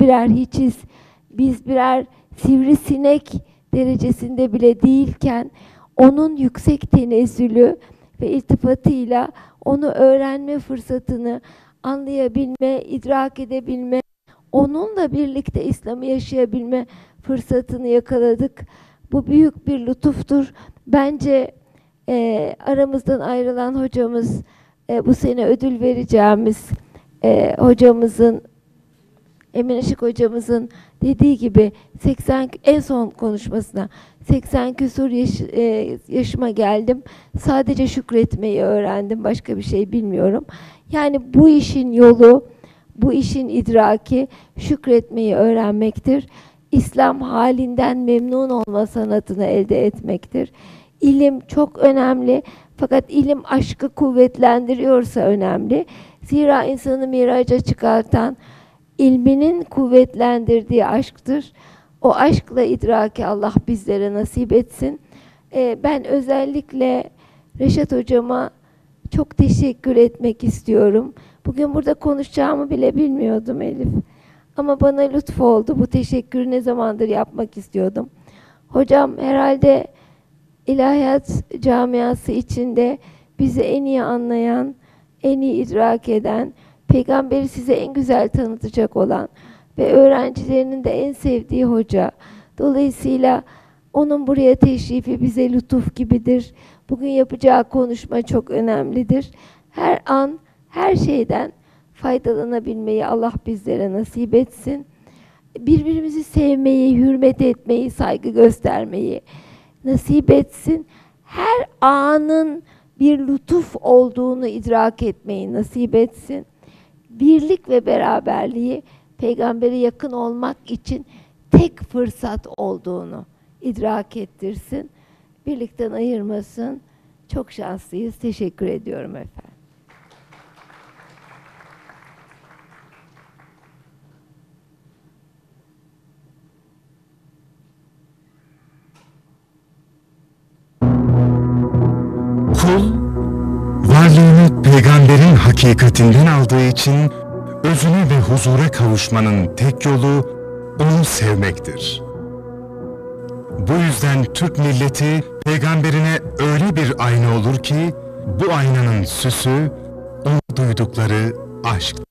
birer hiçiz, biz birer sivrisinek derecesinde bile değilken onun yüksek tenezzülü ve iltifatıyla onu öğrenme fırsatını anlayabilme, idrak edebilme, onunla birlikte İslam'ı yaşayabilme fırsatını yakaladık. Bu büyük bir lütuftur. Bence aramızdan ayrılan hocamız, bu sene ödül vereceğimiz hocamızın, Emin Işık hocamızın dediği gibi en son konuşmasına 80 küsur yaşıma geldim. Sadece şükretmeyi öğrendim. Başka bir şey bilmiyorum. Yani bu işin yolu, bu işin idraki şükretmeyi öğrenmektir. İslam halinden memnun olma sanatını elde etmektir. İlim çok önemli. Fakat ilim aşkı kuvvetlendiriyorsa önemli. Zira insanı miraca çıkartan ilminin kuvvetlendirdiği aşktır. O aşkla idraki Allah bizlere nasip etsin. Ben özellikle Reşat hocama çok teşekkür etmek istiyorum. Bugün burada konuşacağımı bile bilmiyordum Elif. Ama bana lütfoldu. Bu teşekkürü ne zamandır yapmak istiyordum. Hocam herhalde İlahiyat camiası içinde bizi en iyi anlayan, en iyi idrak eden, peygamberi size en güzel tanıtacak olan ve öğrencilerinin de en sevdiği hoca. Dolayısıyla onun buraya teşrifi bize lütuf gibidir. Bugün yapacağı konuşma çok önemlidir. Her an, her şeyden faydalanabilmeyi Allah bizlere nasip etsin. Birbirimizi sevmeyi, hürmet etmeyi, saygı göstermeyi nasip etsin. Her anın bir lütuf olduğunu idrak etmeyi nasip etsin. Birlik ve beraberliği, peygambere yakın olmak için tek fırsat olduğunu idrak ettirsin. Birlikten ayırmasın. Çok şanslıyız. Teşekkür ediyorum efendim. Kul, varlığını peygamberin hakikatinden aldığı için özüne ve huzura kavuşmanın tek yolu onu sevmektir. Bu yüzden Türk milleti peygamberine öyle bir ayna olur ki bu aynanın süsü onu duydukları aşktır.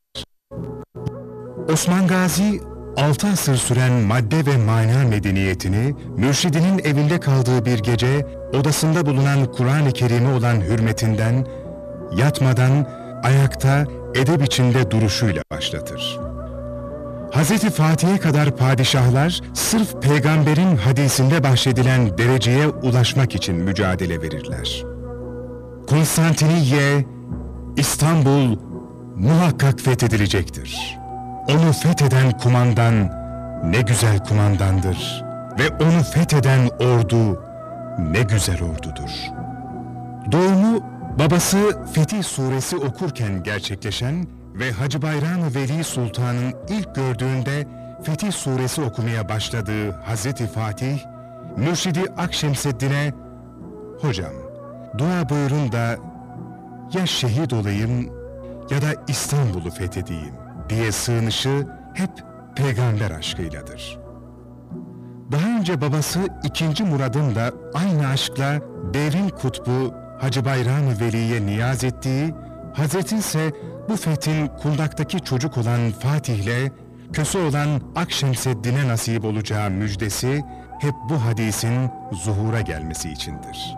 Osman Gazi 6 asır süren madde ve mana medeniyetini, mürşidinin evinde kaldığı bir gece odasında bulunan Kur'an-ı Kerim'e olan hürmetinden, yatmadan, ayakta, edep içinde duruşuyla başlatır. Hazreti Fatih'e kadar padişahlar, sırf peygamberin hadisinde bahsedilen dereceye ulaşmak için mücadele verirler. Konstantiniyye, İstanbul muhakkak fethedilecektir. Onu fetheden kumandan ne güzel kumandandır ve onu fetheden ordu ne güzel ordudur. Doğumu babası Fetih Suresi okurken gerçekleşen ve Hacı Bayram-ı Veli Sultan'ın ilk gördüğünde Fetih Suresi okumaya başladığı Hazreti Fatih, mürşidi Akşemseddin'e "Hocam, dua buyurun da ya şehit olayım ya da İstanbul'u fethedeyim" diye sığınışı hep peygamber aşkıyladır. Daha önce babası II. Murad'ın da aynı aşkla devrin kutbu Hacı Bayram-ı Veli'ye niyaz ettiği, Hazretin ise bu fethin kundaktaki çocuk olan Fatih'le köse olan Akşemseddin'e nasip olacağı müjdesi hep bu hadisin zuhura gelmesi içindir.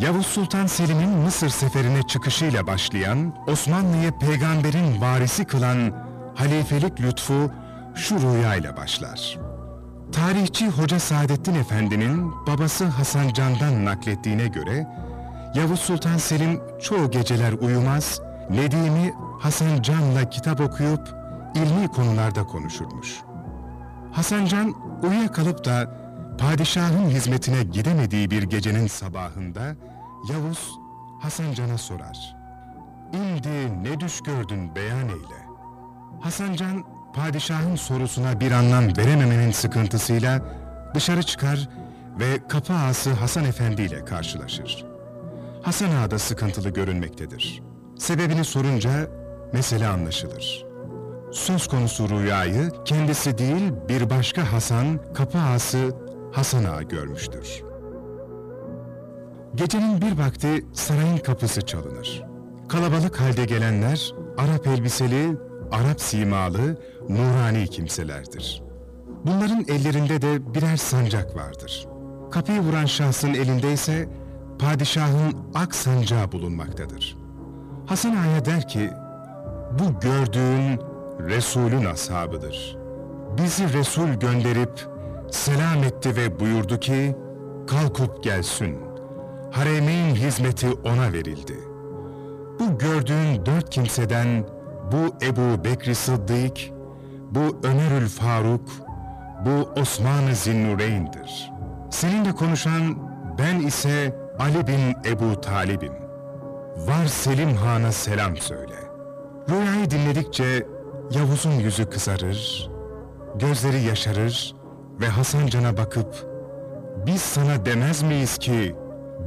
Yavuz Sultan Selim'in Mısır seferine çıkışıyla başlayan, Osmanlı'ya peygamberin varisi kılan halifelik lütfu şu rüyayla başlar. Tarihçi Hoca Saadettin Efendi'nin babası Hasan Can'dan naklettiğine göre, Yavuz Sultan Selim çoğu geceler uyumaz, Nedim'i Hasan Can'la kitap okuyup ilmi konularda konuşurmuş. Hasan Can uyuyakalıp da padişahın hizmetine gidemediği bir gecenin sabahında Yavuz Hasan Can'a sorar. "İndi ne düş gördün, beyan eyle." Hasan Can, padişahın sorusuna bir anlam verememenin sıkıntısıyla dışarı çıkar ve kapı ağası Hasan Efendi ile karşılaşır. Hasan Ağa da sıkıntılı görünmektedir. Sebebini sorunca mesele anlaşılır. söz konusu rüyayı kendisi değil bir başka Hasan, kapı ağası Hasan Ağa görmüştür. Gecenin bir vakti sarayın kapısı çalınır. Kalabalık halde gelenler Arap elbiseli, Arap simalı, nurani kimselerdir. Bunların ellerinde de birer sancak vardır. Kapıyı vuran şahsın elinde ise padişahın ak sancağı bulunmaktadır. Hasan Ağa'ya der ki, "Bu gördüğün Resul'ün ashabıdır. Bizi Resul gönderip selam etti ve buyurdu ki, kalkıp gelsin. Haremeyn hizmeti ona verildi. Bu gördüğün dört kimseden bu Ebu Bekri Sıddık, bu Ömerül Faruk, bu Osman-ı Zinnureyn'dir. Seninle konuşan ben ise Ali bin Ebu Talib'im. Var Selim Han'a selam söyle." Rüyayı dinledikçe Yavuz'un yüzü kızarır, gözleri yaşarır ve Hasan Can'a bakıp, "Biz sana demez miyiz ki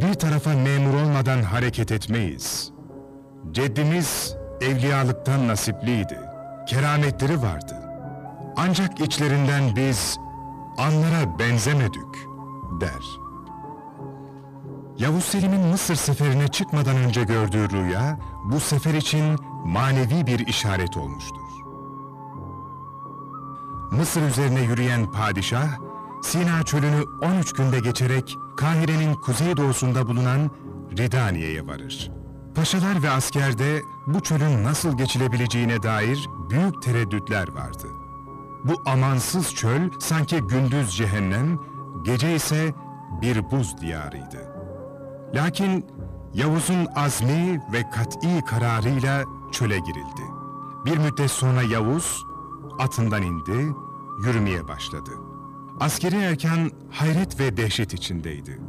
bir tarafa memur olmadan hareket etmeyiz. Ceddimiz evliyalıktan nasipliydi, kerametleri vardı. Ancak içlerinden biz anlara benzemedik" der. Yavuz Selim'in Mısır seferine çıkmadan önce gördüğü rüya, bu sefer için manevi bir işaret olmuştur. Mısır üzerine yürüyen padişah, Sina çölünü 13 günde geçerek Kahire'nin kuzeydoğusunda bulunan Ridaniye'ye varır. Paşalar ve askerde bu çölün nasıl geçilebileceğine dair büyük tereddütler vardı. Bu amansız çöl sanki gündüz cehennem, gece ise bir buz diyarıydı. Lakin Yavuz'un azmi ve kat'i kararıyla çöle girildi. Bir müddet sonra Yavuz atından indi, yürümeye başladı. Askeri erken hayret ve dehşet içindeydi.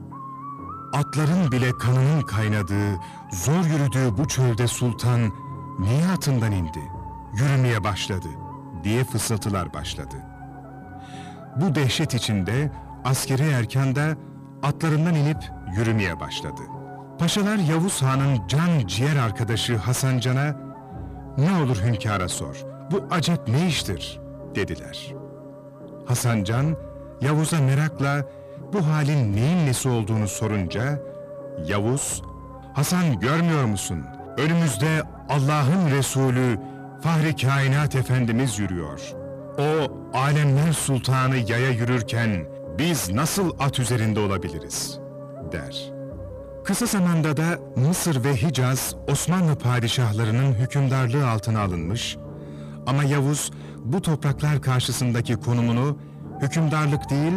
Atların bile kanının kaynadığı, zor yürüdüğü bu çölde sultan "Niye atından indi, yürümeye başladı?" diye fısıltılar başladı. Bu dehşet içinde askeri erken de atlarından inip yürümeye başladı. Paşalar Yavuz Han'ın can ciğer arkadaşı Hasan Can'a "Ne olur hünkâra sor, bu acep ne iştir?" dediler. Hasan Can, Yavuz'a merakla bu halin neyin nesi olduğunu sorunca, Yavuz, "Hasan, görmüyor musun? Önümüzde Allah'ın Resulü Fahri Kainat Efendimiz yürüyor. O alemler sultanı yaya yürürken biz nasıl at üzerinde olabiliriz?" der. Kısa zamanda da Mısır ve Hicaz Osmanlı padişahlarının hükümdarlığı altına alınmış ama Yavuz bu topraklar karşısındaki konumunu hükümdarlık değil,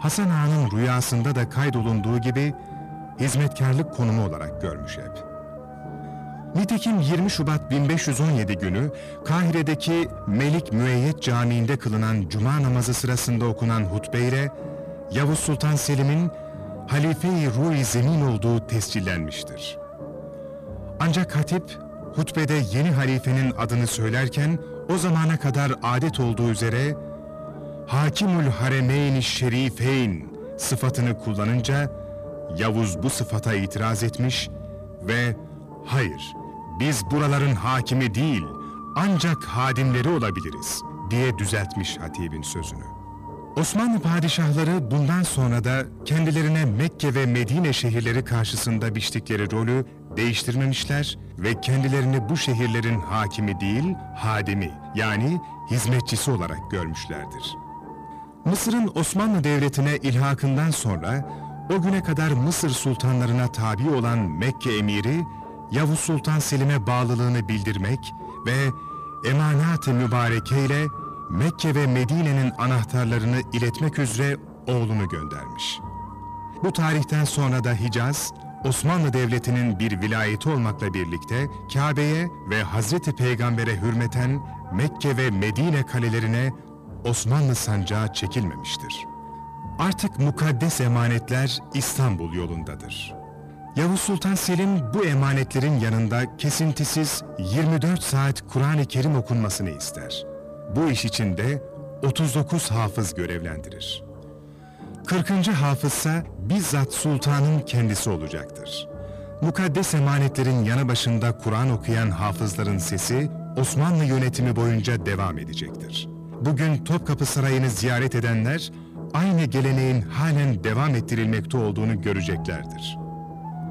Hasan Ağa'nın rüyasında da kaydolunduğu gibi hizmetkarlık konumu olarak görmüş hep. Nitekim 20 Şubat 1517 günü Kahire'deki Melik Müeyyet Camii'nde kılınan cuma namazı sırasında okunan hutbeyle Yavuz Sultan Selim'in halife-i ruh-i zemin olduğu tescillenmiştir. Ancak hatip hutbede yeni halifenin adını söylerken o zamana kadar adet olduğu üzere "Hakimül Haremeyn-i Şerifeyn" sıfatını kullanınca Yavuz bu sıfata itiraz etmiş ve "Hayır, biz buraların hakimi değil, ancak hadimleri olabiliriz" diye düzeltmiş hatibin sözünü. Osmanlı padişahları bundan sonra da kendilerine Mekke ve Medine şehirleri karşısında biçtikleri rolü değiştirmemişler ve kendilerini bu şehirlerin hakimi değil, hadimi yani hizmetçisi olarak görmüşlerdir. Mısır'ın Osmanlı Devleti'ne ilhakından sonra o güne kadar Mısır sultanlarına tabi olan Mekke emiri, Yavuz Sultan Selim'e bağlılığını bildirmek ve emanat-ı mübareke ile Mekke ve Medine'nin anahtarlarını iletmek üzere oğlunu göndermiş. Bu tarihten sonra da Hicaz, Osmanlı Devleti'nin bir vilayeti olmakla birlikte Kâbe'ye ve Hazreti Peygamber'e hürmeten Mekke ve Medine kalelerine Osmanlı sancağı çekilmemiştir. Artık mukaddes emanetler İstanbul yolundadır. Yavuz Sultan Selim bu emanetlerin yanında kesintisiz 24 saat Kur'an-ı Kerim okunmasını ister. Bu iş için de 39 hafız görevlendirir. 40. hafızsa bizzat sultanın kendisi olacaktır. Mukaddes emanetlerin yanı başında Kur'an okuyan hafızların sesi Osmanlı yönetimi boyunca devam edecektir. Bugün Topkapı Sarayı'nı ziyaret edenler, aynı geleneğin halen devam ettirilmekte olduğunu göreceklerdir.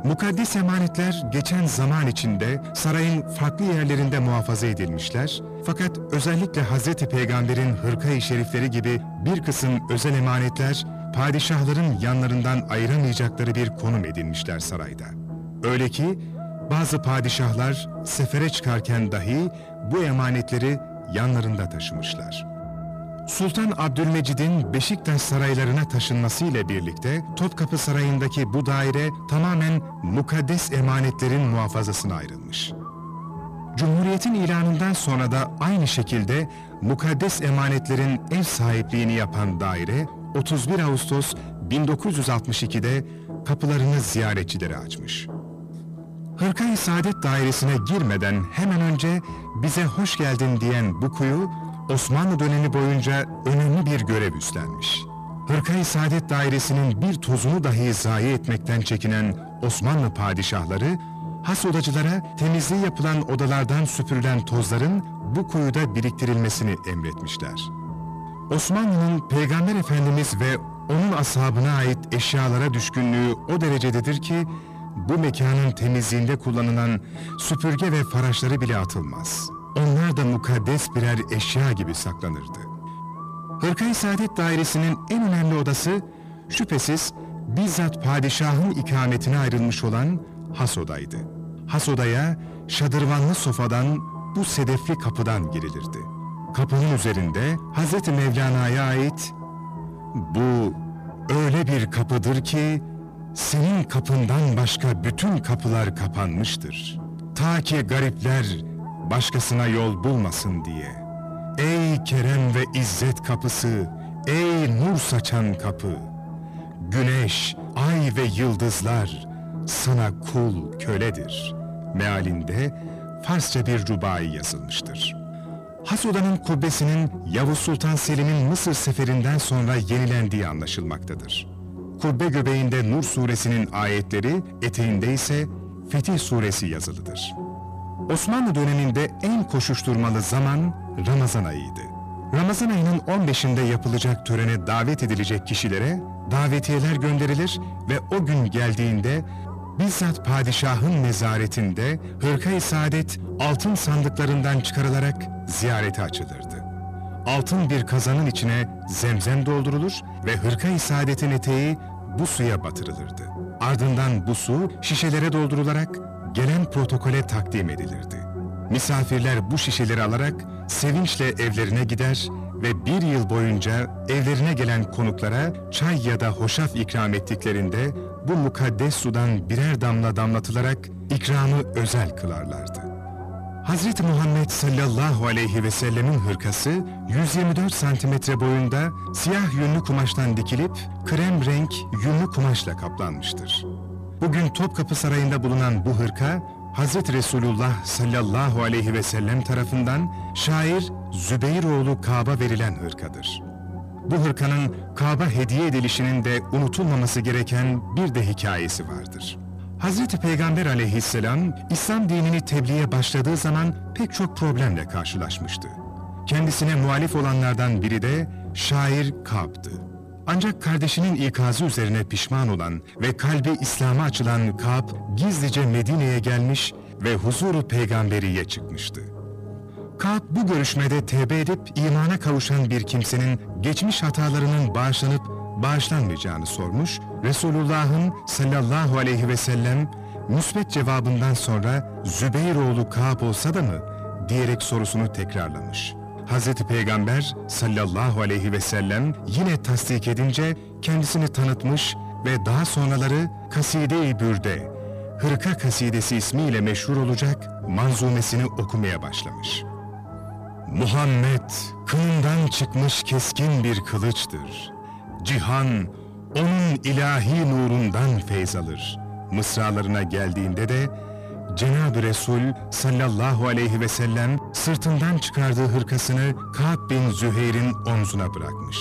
Mukaddes emanetler geçen zaman içinde sarayın farklı yerlerinde muhafaza edilmişler, fakat özellikle Hazreti Peygamber'in hırka-i şerifleri gibi bir kısım özel emanetler, padişahların yanlarından ayıramayacakları bir konum edinmişler sarayda. Öyle ki bazı padişahlar sefere çıkarken dahi bu emanetleri yanlarında taşımışlar. Sultan Abdülmecid'in Beşiktaş saraylarına taşınması ile birlikte Topkapı Sarayı'ndaki bu daire tamamen mukaddes emanetlerin muhafazasına ayrılmış. Cumhuriyetin ilanından sonra da aynı şekilde mukaddes emanetlerin ev sahipliğini yapan daire 31 Ağustos 1962'de kapılarını ziyaretçilere açmış. Hırka-i Saadet Dairesi'ne girmeden hemen önce bize hoş geldin diyen bu kuyu Osmanlı dönemi boyunca önemli bir görev üstlenmiş. Hırka-i Saadet Dairesi'nin bir tozunu dahi zayi etmekten çekinen Osmanlı padişahları, has odacılara temizliği yapılan odalardan süpürülen tozların bu kuyuda biriktirilmesini emretmişler. Osmanlı'nın Peygamber Efendimiz ve onun ashabına ait eşyalara düşkünlüğü o derecededir ki, bu mekanın temizliğinde kullanılan süpürge ve faraşları bile atılmaz. Onlar da mukaddes birer eşya gibi saklanırdı. Hırka-i Saadet Dairesi'nin en önemli odası, şüphesiz bizzat padişahın ikametine ayrılmış olan Has Oda'ydı. Has Oda'ya şadırvanlı sofadan, bu sedefli kapıdan girilirdi. Kapının üzerinde Hazreti Mevlana'ya ait, "Bu öyle bir kapıdır ki, senin kapından başka bütün kapılar kapanmıştır. Ta ki garipler başkasına yol bulmasın diye. Ey kerem ve izzet kapısı, ey nur saçan kapı. Güneş, ay ve yıldızlar sana kul köledir." mealinde Farsça bir rubai yazılmıştır. Has Oda'nın kubbesinin Yavuz Sultan Selim'in Mısır seferinden sonra yenilendiği anlaşılmaktadır. Kubbe göbeğinde Nur Suresinin ayetleri, eteğinde ise Fetih Suresi yazılıdır. Osmanlı döneminde en koşuşturmalı zaman Ramazan ayıydı. Ramazan ayının 15'inde yapılacak törene davet edilecek kişilere davetiyeler gönderilir ve o gün geldiğinde bizzat padişahın nezaretinde Hırka-i Saadet altın sandıklarından çıkarılarak ziyarete açılırdı. Altın bir kazanın içine zemzem doldurulur ve Hırka-i Saadet'in eteği bu suya batırılırdı. Ardından bu su şişelere doldurularak gelen protokole takdim edilirdi. Misafirler bu şişeleri alarak sevinçle evlerine gider ve bir yıl boyunca evlerine gelen konuklara çay ya da hoşaf ikram ettiklerinde bu mukaddes sudan birer damla damlatılarak ikramı özel kılarlardı. Hazreti Muhammed sallallahu aleyhi ve sellemin hırkası 124 santimetre boyunda siyah yünlü kumaştan dikilip krem renk yünlü kumaşla kaplanmıştır. Bugün Topkapı Sarayı'nda bulunan bu hırka, Hazreti Resulullah sallallahu aleyhi ve sellem tarafından şair Zübeyroğlu Kâb'a verilen hırkadır. Bu hırkanın Kâb'a hediye edilişinin de unutulmaması gereken bir de hikayesi vardır. Hazreti Peygamber aleyhisselam, İslam dinini tebliğe başladığı zaman pek çok problemle karşılaşmıştı. Kendisine muhalif olanlardan biri de şair Kâb'tı. Ancak kardeşinin ikazı üzerine pişman olan ve kalbi İslam'a açılan Kâb, gizlice Medine'ye gelmiş ve huzuru peygamberiye çıkmıştı. Kâb bu görüşmede tevbe edip imana kavuşan bir kimsenin geçmiş hatalarının bağışlanıp bağışlanmayacağını sormuş, Resulullah'ın sallallahu aleyhi ve sellem müsbet cevabından sonra Zübeyroğlu Kâb olsa da mı diyerek sorusunu tekrarlamış. Hazreti Peygamber sallallahu aleyhi ve sellem yine tasdik edince kendisini tanıtmış ve daha sonraları Kaside-i Bürde, Hırka Kasidesi ismiyle meşhur olacak manzumesini okumaya başlamış. "Muhammed kınından çıkmış keskin bir kılıçtır. Cihan onun ilahi nurundan feyz alır." mısralarına geldiğinde de Cenab-ı Resul sallallahu aleyhi ve sellem sırtından çıkardığı hırkasını Kâb bin Züheyr'in omzuna bırakmış.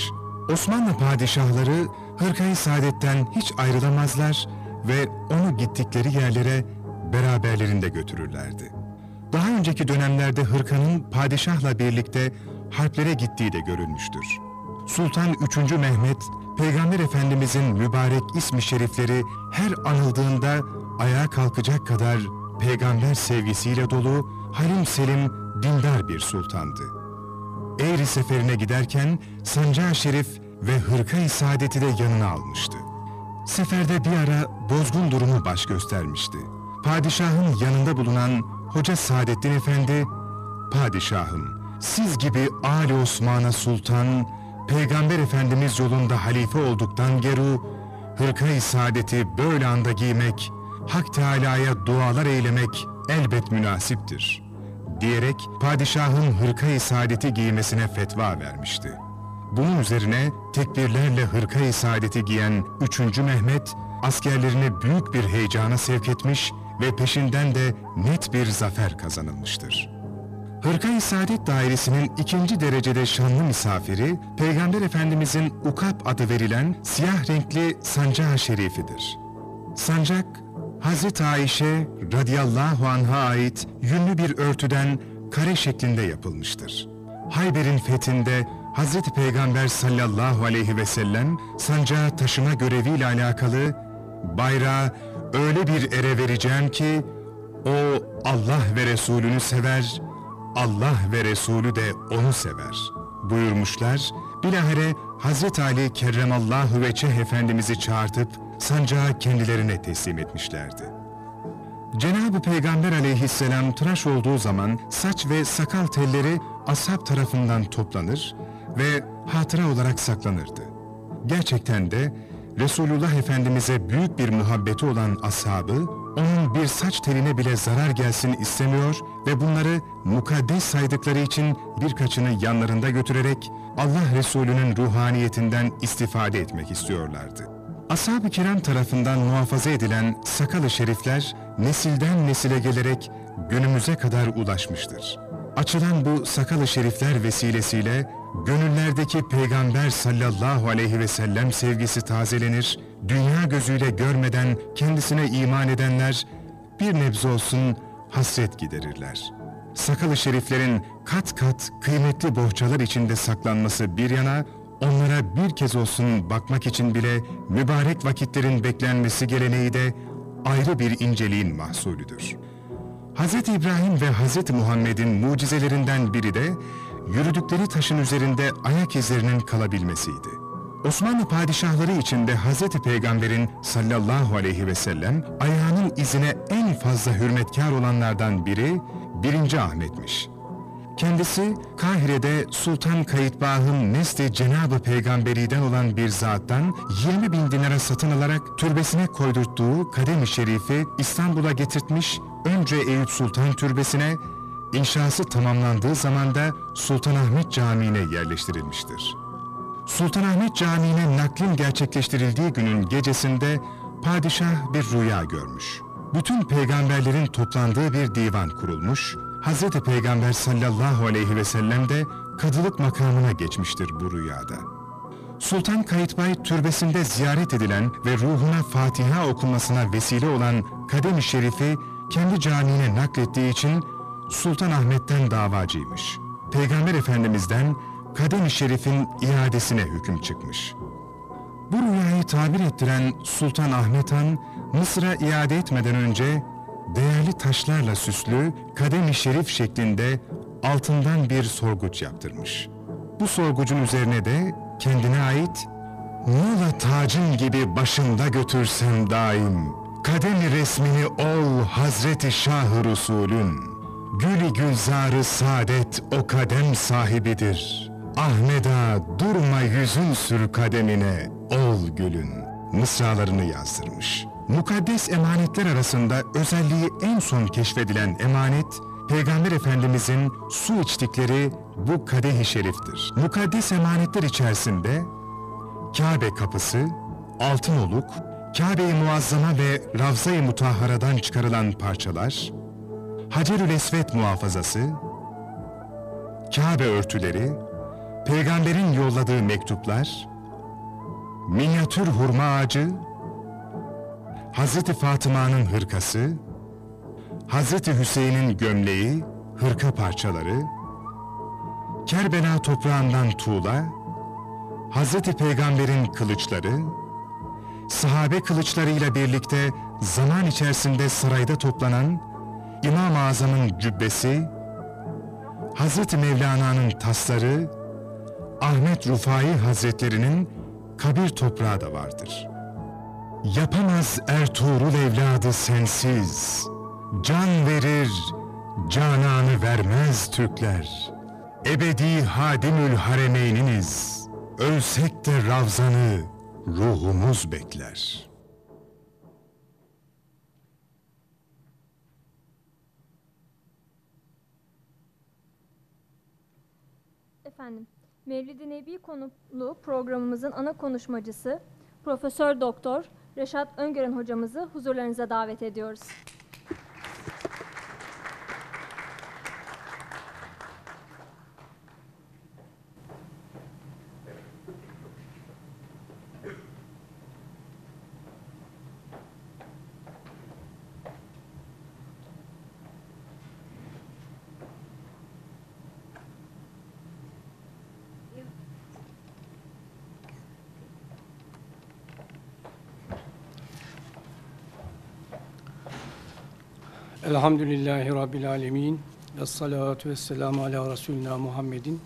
Osmanlı padişahları Hırka-i Saadet'ten hiç ayrılamazlar ve onu gittikleri yerlere beraberlerinde götürürlerdi. Daha önceki dönemlerde hırkanın padişahla birlikte harplere gittiği de görülmüştür. Sultan 3. Mehmet, Peygamber Efendimizin mübarek ismi şerifleri her anıldığında ayağa kalkacak kadar peygamber sevgisiyle dolu, halim selim, dindar bir sultandı. Eğri seferine giderken sancağı şerif ve Hırka-i Saadet'i de yanına almıştı. Seferde bir ara bozgun durumu baş göstermişti. Padişahın yanında bulunan Hoca Saadettin Efendi, "Padişahım, siz gibi Ali Osman'a sultan, Peygamber Efendimiz yolunda halife olduktan geru, Hırka-i Saadet'i böyle anda giymek, Hak Teâlâ'ya dualar eylemek elbet münasiptir" diyerek padişahın Hırka-i Saadet'i giymesine fetva vermişti. Bunun üzerine tekbirlerle Hırka-i Saadet'i giyen 3. Mehmet, askerlerini büyük bir heyecana sevk etmiş ve peşinden de net bir zafer kazanılmıştır. Hırka-i Saadet Dairesi'nin 2. derecede şanlı misafiri, Peygamber Efendimizin Ukab adı verilen siyah renkli sancağı şerifidir. Sancak, Hazreti Ayşe radıyallahu anh'a ait yünlü bir örtüden kare şeklinde yapılmıştır. Hayber'in fethinde Hazreti Peygamber sallallahu aleyhi ve sellem sancağı taşıma göreviyle alakalı, "Bayrağı öyle bir ere vereceğim ki o Allah ve Resulünü sever, Allah ve Resulü de onu sever" buyurmuşlar. Bilahare Hazreti Ali kerremallahu veçeh Efendimiz'i çağırtıp sancağı kendilerine teslim etmişlerdi. Cenab-ı Peygamber aleyhisselam tıraş olduğu zaman saç ve sakal telleri ashab tarafından toplanır ve hatıra olarak saklanırdı. Gerçekten de Resulullah Efendimiz'e büyük bir muhabbeti olan ashabı, onun bir saç teline bile zarar gelsin istemiyor ve bunları mukaddes saydıkları için birkaçını yanlarında götürerek Allah Resulü'nün ruhaniyetinden istifade etmek istiyorlardı. Ashab-ı kiram tarafından muhafaza edilen sakal-ı şerifler nesilden nesile gelerek günümüze kadar ulaşmıştır. Açılan bu sakal-ı şerifler vesilesiyle gönüllerdeki Peygamber sallallahu aleyhi ve sellem sevgisi tazelenir, dünya gözüyle görmeden kendisine iman edenler bir nebze olsun hasret giderirler. Sakal-ı şeriflerin kat kat kıymetli bohçalar içinde saklanması bir yana, onlara bir kez olsun bakmak için bile mübarek vakitlerin beklenmesi geleneği de ayrı bir inceliğin mahsulüdür. Hz. İbrahim ve Hz. Muhammed'in mucizelerinden biri de yürüdükleri taşın üzerinde ayak izlerinin kalabilmesiydi. Osmanlı padişahları içinde Hz. Peygamber'in sallallahu aleyhi ve sellem ayağının izine en fazla hürmetkar olanlardan biri 1. Ahmet'miş. Kendisi Kahire'de Sultan Kayıtbah'ın nesli Cenab-ı Peygamberi'den olan bir zattan 20 bin dinara satın alarak türbesine koydurttuğu kadem-i şerifi İstanbul'a getirtmiş, önce Eyüp Sultan Türbesi'ne, inşası tamamlandığı zaman da Sultanahmet Camii'ne yerleştirilmiştir. Sultanahmet Camii'ne naklin gerçekleştirildiği günün gecesinde padişah bir rüya görmüş. Bütün peygamberlerin toplandığı bir divan kurulmuş, Hz. Peygamber sallallahu aleyhi ve sellem de kadılık makamına geçmiştir bu rüyada. Sultan Kayıtbay türbesinde ziyaret edilen ve ruhuna Fatiha okunmasına vesile olan kadem-i şerifi kendi camiine naklettiği için Sultanahmet'ten davacıymış. Peygamber Efendimiz'den kadem-i şerifin iadesine hüküm çıkmış. Bu rüyayı tabir ettiren Sultanahmet Han, Mısır'a iade etmeden önce değerli taşlarla süslü kadem-i şerif şeklinde altından bir sorguç yaptırmış. Bu sorgucun üzerine de kendine ait "Muğla tacın gibi başında götürsem daim, kadem-i resmini ol Hazreti Şah-ı Resulün, gül-i gülzar-ı saadet o kadem sahibidir, Ahmed'a durma yüzün sür kademine ol gülün" mısralarını yazdırmış. Mukaddes emanetler arasında özelliği en son keşfedilen emanet, Peygamber Efendimizin su içtikleri bu kadeh-i şeriftir. Mukaddes emanetler içerisinde Kâbe kapısı, altın oluk, Kâbe-i Muazzama ve Ravza-i Mutahhara'dan çıkarılan parçalar, Hacer-ül Esved muhafazası, Kâbe örtüleri, Peygamber'in yolladığı mektuplar, minyatür hurma ağacı, Hazreti Fatıma'nın hırkası, Hazreti Hüseyin'in gömleği, hırka parçaları, Kerbela toprağından tuğla, Hazreti Peygamber'in kılıçları, sahabe kılıçlarıyla birlikte zaman içerisinde sarayda toplanan İmam-ı Azam'ın cübbesi, Hazreti Mevlana'nın tasları, Ahmet Rufai Hazretlerinin kabir toprağı da vardır. Yapamaz Ertuğrul evladı sensiz, can verir, cananı vermez Türkler. Ebedi Hadimül Haremeyniniz, ölsek de ravzanı ruhumuz bekler. Efendim, Mevlid-i Nebi konulu programımızın ana konuşmacısı Profesör Doktor Reşat Öngören hocamızı huzurlarınıza davet ediyoruz. Elhamdülillahi Rabbil Alemin ve salatu ve selamu ala Resulina Muhammedin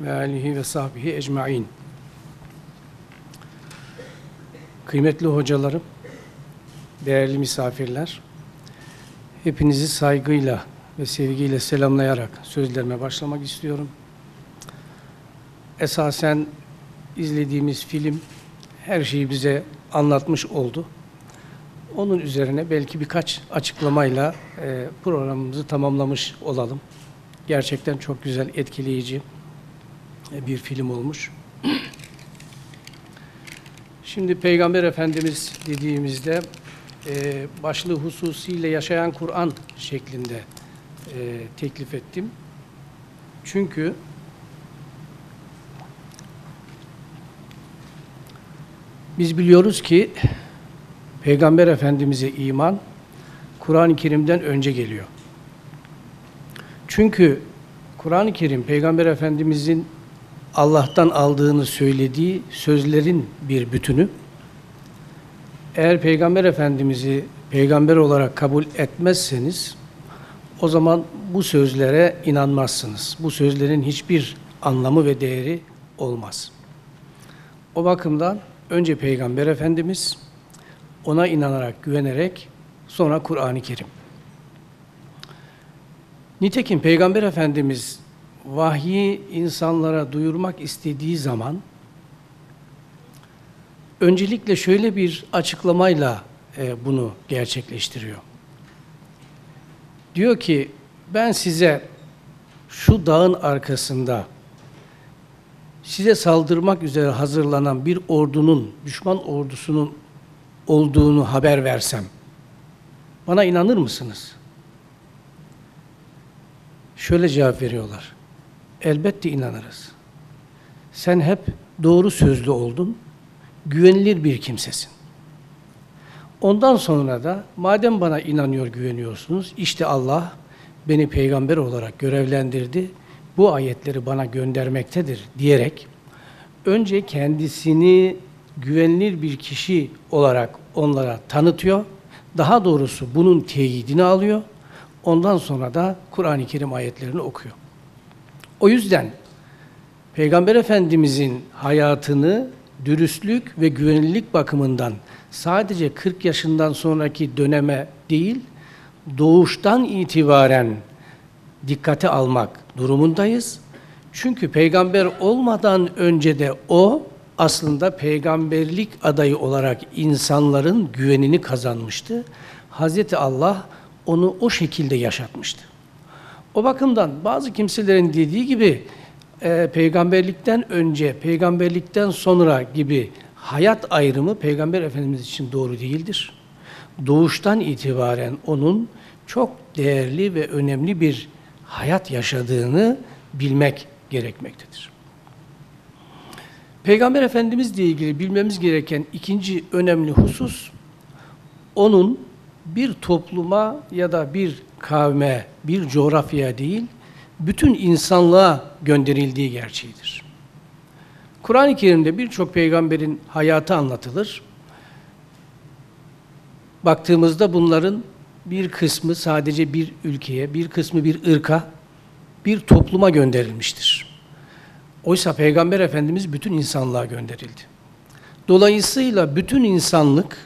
ve alihi ve sahbihi ecmain. Kıymetli hocalarım, değerli misafirler, hepinizi saygıyla ve sevgiyle selamlayarak sözlerime başlamak istiyorum. Esasen izlediğimiz film her şeyi bize anlatmış oldu. Onun üzerine belki birkaç açıklamayla programımızı tamamlamış olalım. Gerçekten çok güzel, etkileyici bir film olmuş. Şimdi Peygamber Efendimiz dediğimizde başlığı hususiyle yaşayan Kur'an şeklinde teklif ettim. Çünkü biz biliyoruz ki Peygamber Efendimiz'e iman, Kur'an-ı Kerim'den önce geliyor. Çünkü Kur'an-ı Kerim, Peygamber Efendimiz'in Allah'tan aldığını söylediği sözlerin bir bütünü. Eğer Peygamber Efendimiz'i peygamber olarak kabul etmezseniz, o zaman bu sözlere inanmazsınız. Bu sözlerin hiçbir anlamı ve değeri olmaz. O bakımdan önce Peygamber Efendimiz, ona inanarak, güvenerek, sonra Kur'an-ı Kerim. Nitekim Peygamber Efendimiz vahyi insanlara duyurmak istediği zaman öncelikle şöyle bir açıklamayla bunu gerçekleştiriyor. Diyor ki, ben size şu dağın arkasında size saldırmak üzere hazırlanan bir ordunun, düşman ordusunun olduğunu haber versem, bana inanır mısınız? Şöyle cevap veriyorlar, elbette inanırız. Sen hep doğru sözlü oldun, güvenilir bir kimsesin. Ondan sonra da, madem bana inanıyor, güveniyorsunuz, işte Allah beni peygamber olarak görevlendirdi, bu ayetleri bana göndermektedir diyerek, önce kendisini güvenilir bir kişi olarak onlara tanıtıyor. Daha doğrusu bunun teyidini alıyor. Ondan sonra da Kur'an-ı Kerim ayetlerini okuyor. O yüzden Peygamber Efendimiz'in hayatını dürüstlük ve güvenilirlik bakımından sadece 40 yaşından sonraki döneme değil, doğuştan itibaren dikkate almak durumundayız. Çünkü peygamber olmadan önce de o, aslında peygamberlik adayı olarak insanların güvenini kazanmıştı. Hazreti Allah onu o şekilde yaşatmıştı. O bakımdan bazı kimselerin dediği gibi peygamberlikten önce, peygamberlikten sonra gibi hayat ayrımı Peygamber Efendimiz için doğru değildir. Doğuştan itibaren onun çok değerli ve önemli bir hayat yaşadığını bilmek gerekmektedir. Peygamber Efendimizle ilgili bilmemiz gereken ikinci önemli husus, onun bir topluma ya da bir kavme, bir coğrafyaya değil, bütün insanlığa gönderildiği gerçeğidir. Kur'an-ı Kerim'de birçok peygamberin hayatı anlatılır. Baktığımızda bunların bir kısmı sadece bir ülkeye, bir kısmı bir ırka, bir topluma gönderilmiştir. Oysa Peygamber Efendimiz bütün insanlığa gönderildi. Dolayısıyla bütün insanlık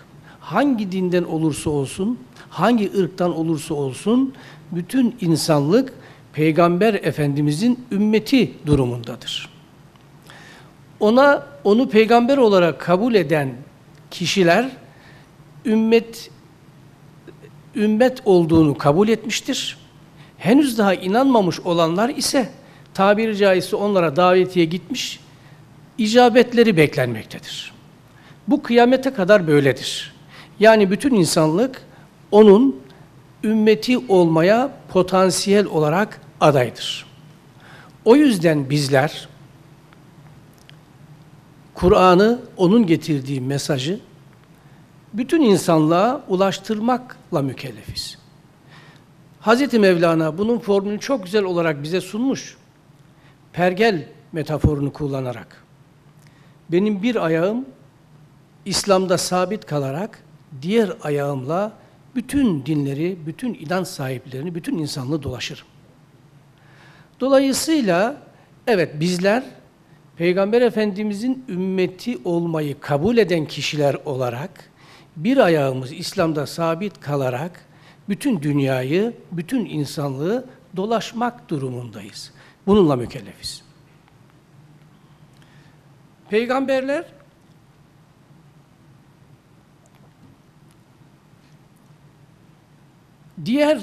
hangi dinden olursa olsun, hangi ırktan olursa olsun, bütün insanlık Peygamber Efendimizin ümmeti durumundadır. Onu peygamber olarak kabul eden kişiler ümmet olduğunu kabul etmiştir. Henüz daha inanmamış olanlar ise tabiri caizse onlara davetiye gitmiş, icabetleri beklenmektedir. Bu kıyamete kadar böyledir. Yani bütün insanlık onun ümmeti olmaya potansiyel olarak adaydır. O yüzden bizler Kur'an'ı, onun getirdiği mesajı bütün insanlığa ulaştırmakla mükellefiz. Hazreti Mevlana bunun formülünü çok güzel olarak bize sunmuş. Pergel metaforunu kullanarak. Benim bir ayağım İslam'da sabit kalarak diğer ayağımla bütün dinleri, bütün inanç sahiplerini, bütün insanlığı dolaşırım. Dolayısıyla evet bizler Peygamber Efendimizin ümmeti olmayı kabul eden kişiler olarak bir ayağımız İslam'da sabit kalarak bütün dünyayı, bütün insanlığı dolaşmak durumundayız. Bununla mükellefiz. Peygamberler diğer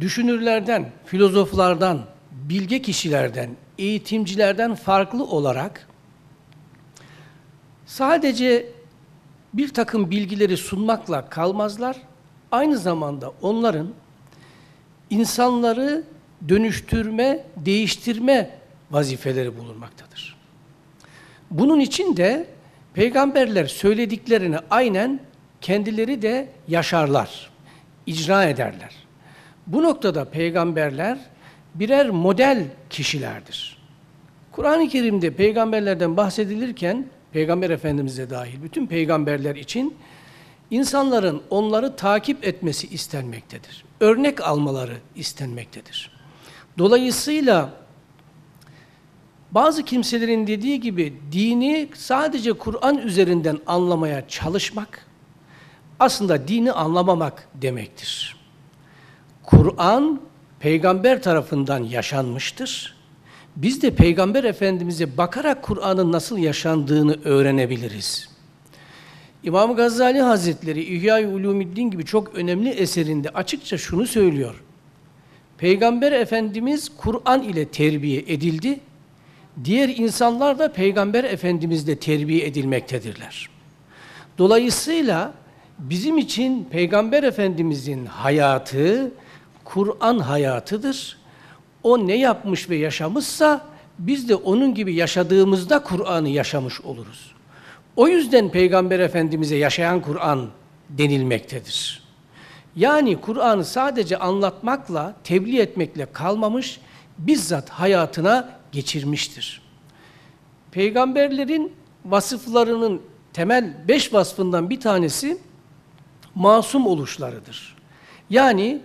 düşünürlerden, filozoflardan, bilge kişilerden, eğitimcilerden farklı olarak sadece bir takım bilgileri sunmakla kalmazlar. Aynı zamanda onların insanları dönüştürme, değiştirme vazifeleri bulunmaktadır. Bunun için de peygamberler söylediklerini aynen kendileri de yaşarlar, icra ederler. Bu noktada peygamberler birer model kişilerdir. Kur'an-ı Kerim'de peygamberlerden bahsedilirken, Peygamber Efendimiz'e dahil bütün peygamberler için insanların onları takip etmesi istenmektedir. Örnek almaları istenmektedir. Dolayısıyla bazı kimselerin dediği gibi dini sadece Kur'an üzerinden anlamaya çalışmak aslında dini anlamamak demektir. Kur'an peygamber tarafından yaşanmıştır. Biz de Peygamber Efendimiz'e bakarak Kur'an'ın nasıl yaşandığını öğrenebiliriz. İmam Gazali Hazretleri İhya-i Ulûmiddin gibi çok önemli eserinde açıkça şunu söylüyor. Peygamber Efendimiz Kur'an ile terbiye edildi. Diğer insanlar da Peygamber Efendimizle terbiye edilmektedirler. Dolayısıyla bizim için Peygamber Efendimizin hayatı Kur'an hayatıdır. O ne yapmış ve yaşamışsa biz de onun gibi yaşadığımızda Kur'an'ı yaşamış oluruz. O yüzden Peygamber Efendimiz'e yaşayan Kur'an denilmektedir. Yani Kur'an'ı sadece anlatmakla, tebliğ etmekle kalmamış, bizzat hayatına geçirmiştir. Peygamberlerin vasıflarının temel 5 vasfından bir tanesi masum oluşlarıdır. Yani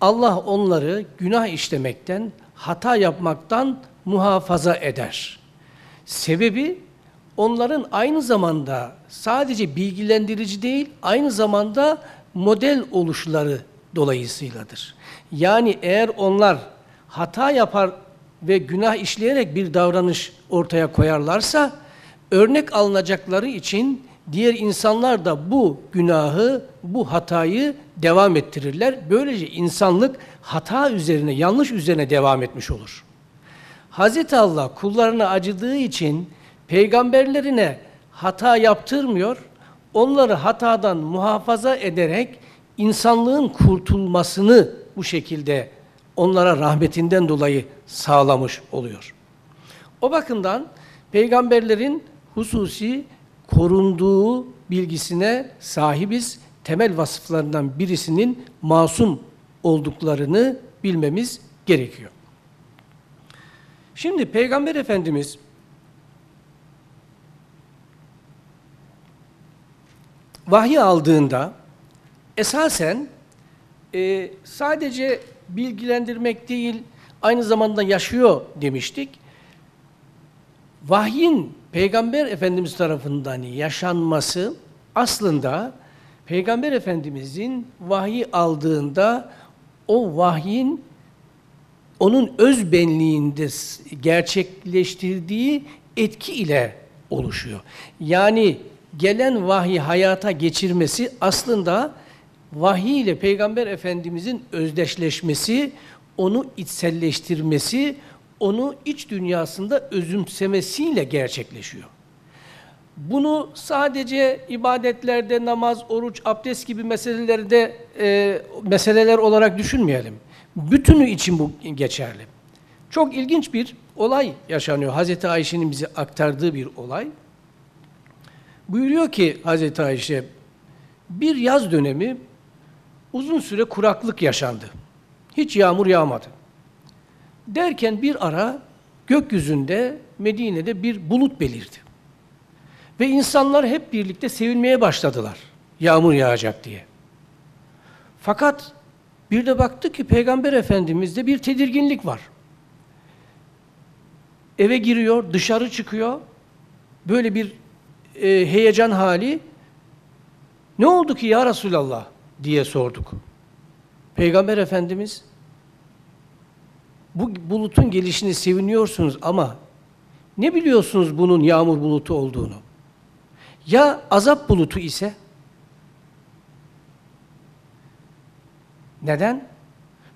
Allah onları günah işlemekten, hata yapmaktan muhafaza eder. Sebebi, onların aynı zamanda sadece bilgilendirici değil, aynı zamanda model oluşları dolayısıyladır. Yani eğer onlar hata yapar ve günah işleyerek bir davranış ortaya koyarlarsa, örnek alınacakları için diğer insanlar da bu günahı, bu hatayı devam ettirirler. Böylece insanlık hata üzerine, yanlış üzerine devam etmiş olur. Hazreti Allah kullarına acıdığı için peygamberlerine hata yaptırmıyor, onları hatadan muhafaza ederek insanlığın kurtulmasını bu şekilde onlara rahmetinden dolayı sağlamış oluyor. O bakımdan peygamberlerin hususi korunduğu bilgisine sahibiz. temel vasıflarından birisinin masum olduklarını bilmemiz gerekiyor. Şimdi Peygamber Efendimiz vahyi aldığında esasen sadece bilgilendirmek değil, aynı zamanda yaşıyor demiştik. Vahyin Peygamber Efendimiz tarafından yaşanması aslında Peygamber Efendimiz'in vahyi aldığında o vahyin onun öz benliğinde gerçekleştirdiği etki ile oluşuyor. Yani gelen vahyi hayata geçirmesi aslında vahiy ile Peygamber Efendimiz'in özdeşleşmesi, onu içselleştirmesi, onu iç dünyasında özümsemesiyle gerçekleşiyor. Bunu sadece ibadetlerde, namaz, oruç, abdest gibi meselelerde meseleler olarak düşünmeyelim. Bütünü için bu geçerli. Çok ilginç bir olay yaşanıyor. Hazreti Ayşe'nin bize aktardığı bir olay. Buyuruyor ki Hazreti Ayşe, bir yaz dönemi uzun süre kuraklık yaşandı. Hiç yağmur yağmadı. Derken bir ara gökyüzünde, Medine'de bir bulut belirdi. Ve insanlar hep birlikte sevinmeye başladılar, yağmur yağacak diye. Fakat bir de baktı ki Peygamber Efendimiz'de bir tedirginlik var. Eve giriyor, dışarı çıkıyor, böyle bir heyecan hali. Ne oldu ki ya Resulallah diye sorduk. Peygamber Efendimiz, bu bulutun gelişini seviniyorsunuz ama ne biliyorsunuz bunun yağmur bulutu olduğunu? Ya azap bulutu ise? Neden?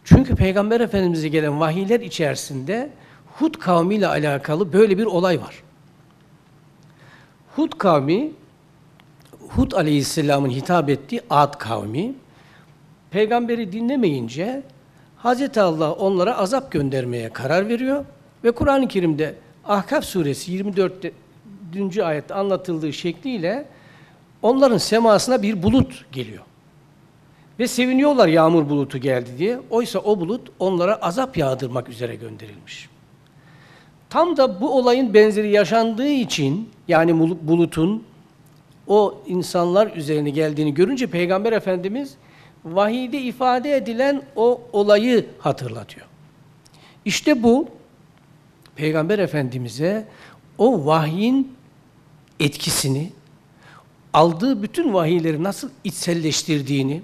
Çünkü Peygamber Efendimiz'e gelen vahiyler içerisinde Hud kavmiyle alakalı böyle bir olay var. Hud kavmi, Hud Aleyhisselam'ın hitap ettiği Ad kavmi, Peygamberi dinlemeyince Hazreti Allah onlara azap göndermeye karar veriyor ve Kur'an-ı Kerim'de Ahkaf Suresi 24. ayette anlatıldığı şekliyle onların semasına bir bulut geliyor. Ve seviniyorlar yağmur bulutu geldi diye. Oysa o bulut onlara azap yağdırmak üzere gönderilmiş. Tam da bu olayın benzeri yaşandığı için, yani bulutun o insanlar üzerine geldiğini görünce Peygamber Efendimiz vahide ifade edilen o olayı hatırlatıyor. İşte bu Peygamber Efendimiz'e o vahyin etkisini, aldığı bütün vahiyleri nasıl içselleştirdiğini,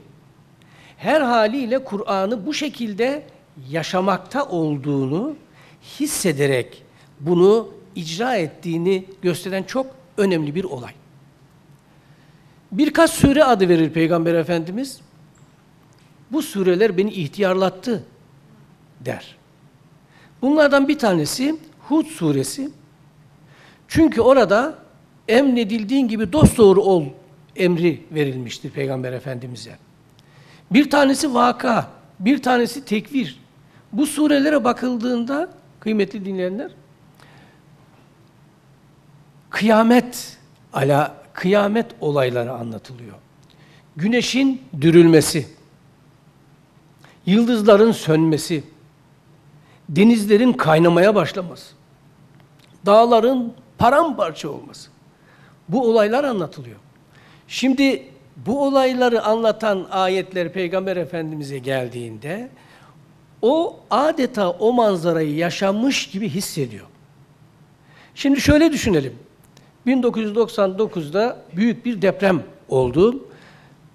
her haliyle Kur'an'ı bu şekilde yaşamakta olduğunu hissederek bunu icra ettiğini gösteren çok önemli bir olay. Birkaç sure adı verir Peygamber Efendimiz. Bu sureler beni ihtiyarlattı der. Bunlardan bir tanesi Hud suresi. Çünkü orada emredildiğin gibi dosdoğru ol emri verilmiştir Peygamber Efendimiz'e. Bir tanesi Vaka, bir tanesi Tekvir. Bu surelere bakıldığında kıymetli dinleyenler, kıyamet olayları anlatılıyor. Güneşin dürülmesi, yıldızların sönmesi, denizlerin kaynamaya başlaması, dağların paramparça olması. Bu olaylar anlatılıyor. Şimdi bu olayları anlatan ayetler Peygamber Efendimiz'e geldiğinde o adeta o manzarayı yaşanmış gibi hissediyor. Şimdi şöyle düşünelim. 1999'da büyük bir deprem oldu.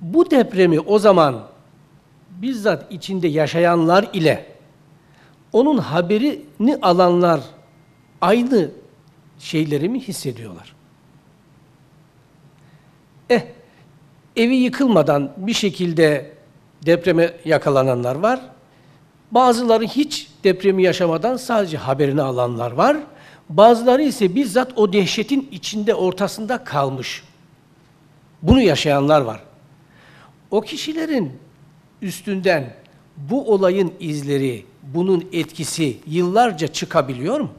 Bu depremi o zaman bizzat içinde yaşayanlar ile onun haberini alanlar aynı şeyleri mi hissediyorlar? Evi yıkılmadan bir şekilde depreme yakalananlar var. Bazıları hiç depremi yaşamadan sadece haberini alanlar var. Bazıları ise bizzat o dehşetin içinde, ortasında kalmış. Bunu yaşayanlar var. O kişilerin üstünden bu olayın izleri, bunun etkisi yıllarca çıkabiliyor mu?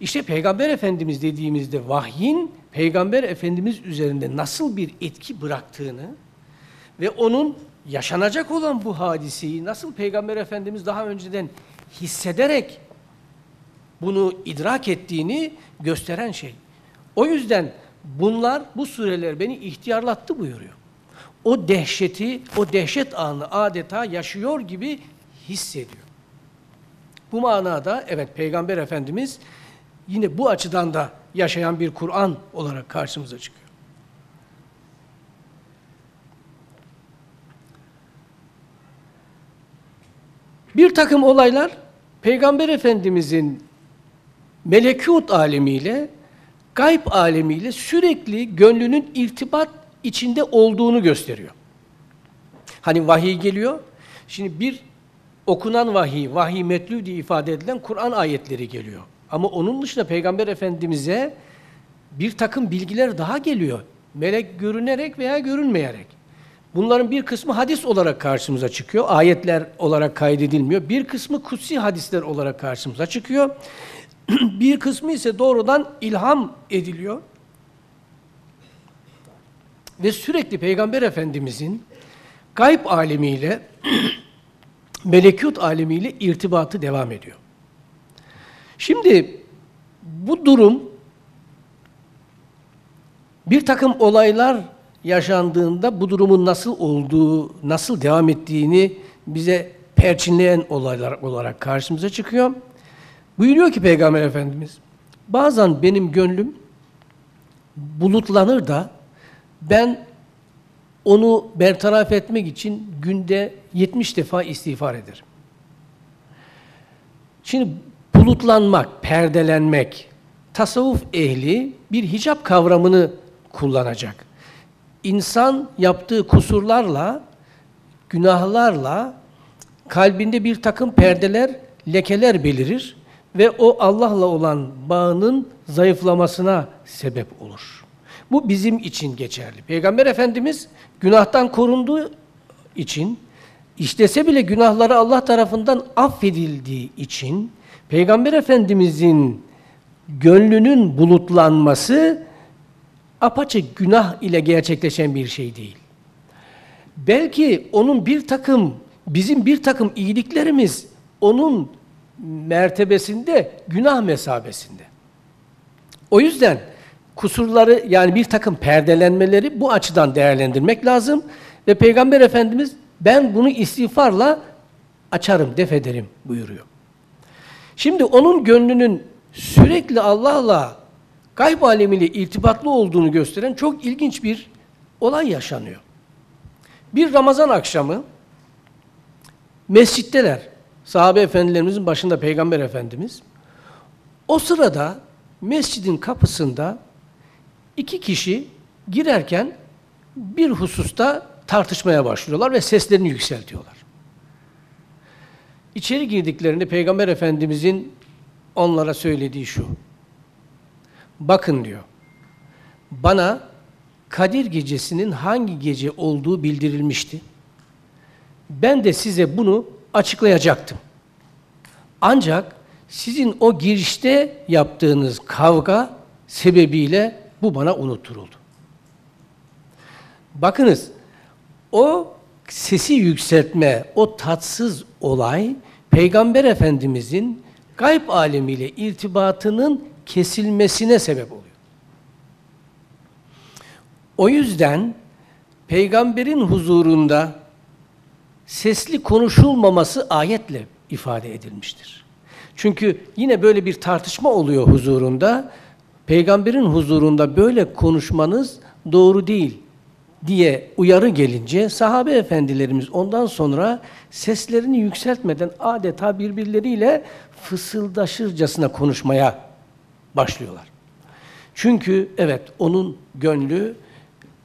İşte Peygamber Efendimiz dediğimizde vahyin Peygamber Efendimiz üzerinde nasıl bir etki bıraktığını Ve onun yaşanacak olan bu hadiseyi nasıl Peygamber Efendimiz daha önceden hissederek bunu idrak ettiğini gösteren şey. O yüzden bunlar, bu sureler beni ihtiyarlattı buyuruyor. O dehşeti, o dehşet anı adeta yaşıyor gibi hissediyor. Bu manada evet Peygamber Efendimiz yine bu açıdan da yaşayan bir Kur'an olarak karşımıza çıkıyor. Bir takım olaylar Peygamber Efendimizin melekût alemiyle, gayb alemiyle sürekli gönlünün irtibat içinde olduğunu gösteriyor. Hani vahiy geliyor. Şimdi bir okunan vahiy, vahiy metlû diye ifade edilen Kur'an ayetleri geliyor. Ama onun dışında Peygamber Efendimiz'e bir takım bilgiler daha geliyor. Melek görünerek veya görünmeyerek. Bunların bir kısmı hadis olarak karşımıza çıkıyor. Ayetler olarak kaydedilmiyor. Bir kısmı kutsi hadisler olarak karşımıza çıkıyor. Bir kısmı ise doğrudan ilham ediliyor. Ve sürekli Peygamber Efendimiz'in gayb alemiyle, melekût alemiyle irtibatı devam ediyor. Şimdi bu durum bir takım olaylar yaşandığında bu durumun nasıl olduğu, nasıl devam ettiğini bize perçinleyen olaylar olarak karşımıza çıkıyor. Buyuruyor ki Peygamber Efendimiz, bazen benim gönlüm bulutlanır da ben onu bertaraf etmek için günde 70 defa istiğfar ederim. Şimdi bulutlanmak, perdelenmek, tasavvuf ehli bir hicap kavramını kullanacak. İnsan yaptığı kusurlarla, günahlarla kalbinde bir takım perdeler, lekeler belirir ve o Allah'la olan bağının zayıflamasına sebep olur. Bu bizim için geçerli. Peygamber Efendimiz günahtan korunduğu için, işlese bile günahları Allah tarafından affedildiği için Peygamber Efendimiz'in gönlünün bulutlanması apaçık günah ile gerçekleşen bir şey değil. Belki onun bir takım, bizim bir takım iyiliklerimiz onun mertebesinde, günah mesabesinde. O yüzden kusurları, yani bir takım perdelenmeleri bu açıdan değerlendirmek lazım. Ve Peygamber Efendimiz ben bunu istiğfarla açarım, def ederim buyuruyor. Şimdi onun gönlünün sürekli Allah'la, gayb alemiyle irtibatlı olduğunu gösteren çok ilginç bir olay yaşanıyor. Bir Ramazan akşamı mescitteler. Sahabe efendilerimizin başında Peygamber Efendimiz. O sırada mescidin kapısında iki kişi girerken bir hususta tartışmaya başlıyorlar ve seslerini yükseltiyorlar. İçeri girdiklerinde Peygamber Efendimizin onlara söylediği şu. Bakın diyor, bana Kadir Gecesi'nin hangi gece olduğu bildirilmişti. Ben de size bunu açıklayacaktım. Ancak sizin o girişte yaptığınız kavga sebebiyle bu bana unutturuldu. Bakınız, o sesi yükseltme, o tatsız olay, Peygamber Efendimiz'in gayb alemiyle irtibatının kesilmesine sebep oluyor. O yüzden Peygamber'in huzurunda sesli konuşulmaması ayetle ifade edilmiştir. Çünkü yine böyle bir tartışma oluyor huzurunda. Peygamber'in huzurunda böyle konuşmanız doğru değil diye uyarı gelince sahabe efendilerimiz ondan sonra seslerini yükseltmeden adeta birbirleriyle fısıldaşırcasına konuşmaya başlıyorlar. Çünkü evet onun gönlü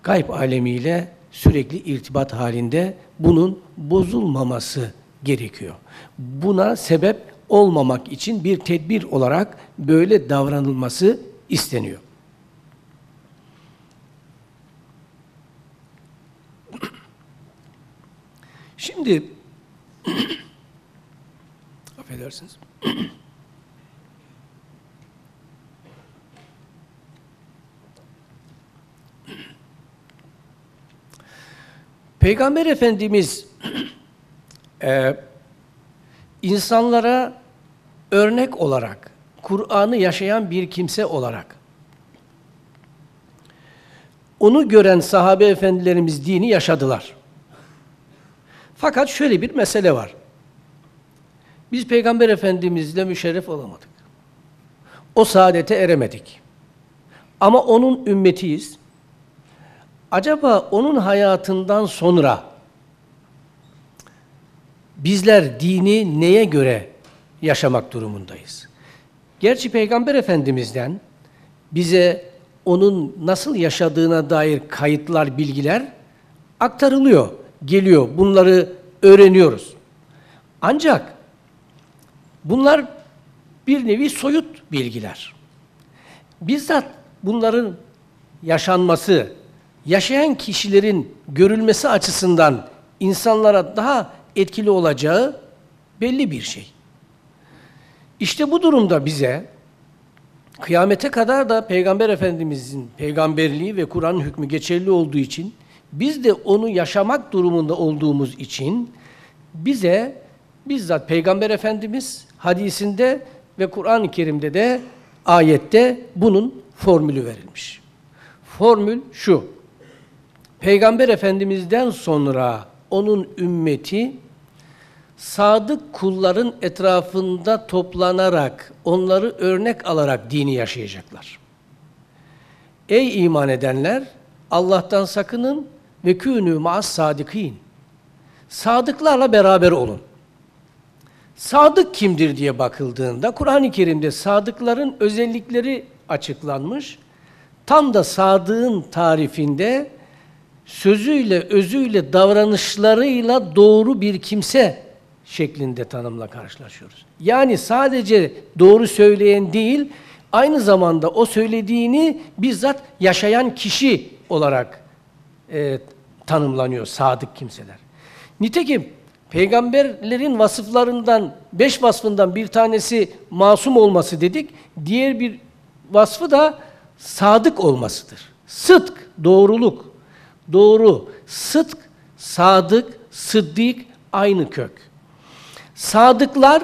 gayb alemiyle sürekli irtibat halinde, bunun bozulmaması gerekiyor. Buna sebep olmamak için bir tedbir olarak böyle davranılması isteniyor. Şimdi affedersiniz. Peygamber Efendimiz insanlara örnek olarak, Kur'an'ı yaşayan bir kimse olarak, onu gören sahabe efendilerimiz dini yaşadılar. Fakat şöyle bir mesele var. Biz Peygamber Efendimizle müşerref olamadık. O saadete eremedik. Ama onun ümmetiyiz. Acaba onun hayatından sonra bizler dini neye göre yaşamak durumundayız? Gerçi Peygamber Efendimiz'den bize onun nasıl yaşadığına dair kayıtlar, bilgiler aktarılıyor, geliyor. Bunları öğreniyoruz. Ancak bunlar bir nevi soyut bilgiler. Bizzat bunların yaşanması, yaşayan kişilerin görülmesi açısından insanlara daha etkili olacağı belli bir şey. İşte bu durumda bize kıyamete kadar da Peygamber Efendimiz'in peygamberliği ve Kur'an'ın hükmü geçerli olduğu için, biz de onu yaşamak durumunda olduğumuz için bize bizzat Peygamber Efendimiz hadisinde ve Kur'an-ı Kerim'de de ayette bunun formülü verilmiş. Formül şu: Peygamber Efendimiz'den sonra onun ümmeti sadık kulların etrafında toplanarak, onları örnek alarak dini yaşayacaklar. Ey iman edenler! Allah'tan sakının ve kûnû ma'as sâdikîn. Sadıklarla beraber olun. Sadık kimdir diye bakıldığında Kur'an-ı Kerim'de sadıkların özellikleri açıklanmış. Tam da sadığın tarifinde sözüyle, özüyle, davranışlarıyla doğru bir kimse şeklinde tanımla karşılaşıyoruz. Yani sadece doğru söyleyen değil, aynı zamanda o söylediğini bizzat yaşayan kişi olarak tanımlanıyor sadık kimseler. Nitekim peygamberlerin vasıflarından, 5 vasfından bir tanesi masum olması dedik, diğer bir vasfı da sadık olmasıdır. Sıdk, doğruluk, doğru, sıdk, sadık, sıddik aynı kök. Sadıklar,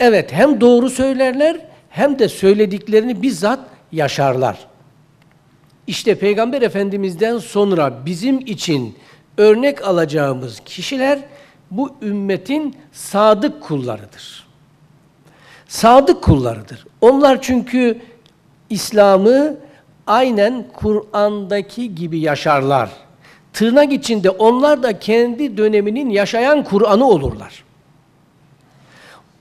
evet, hem doğru söylerler hem de söylediklerini bizzat yaşarlar. İşte Peygamber Efendimiz'den sonra bizim için örnek alacağımız kişiler bu ümmetin sadık kullarıdır. Sadık kullarıdır. Onlar çünkü İslam'ı aynen Kur'an'daki gibi yaşarlar. Tırnak içinde onlar da kendi döneminin yaşayan Kur'an'ı olurlar.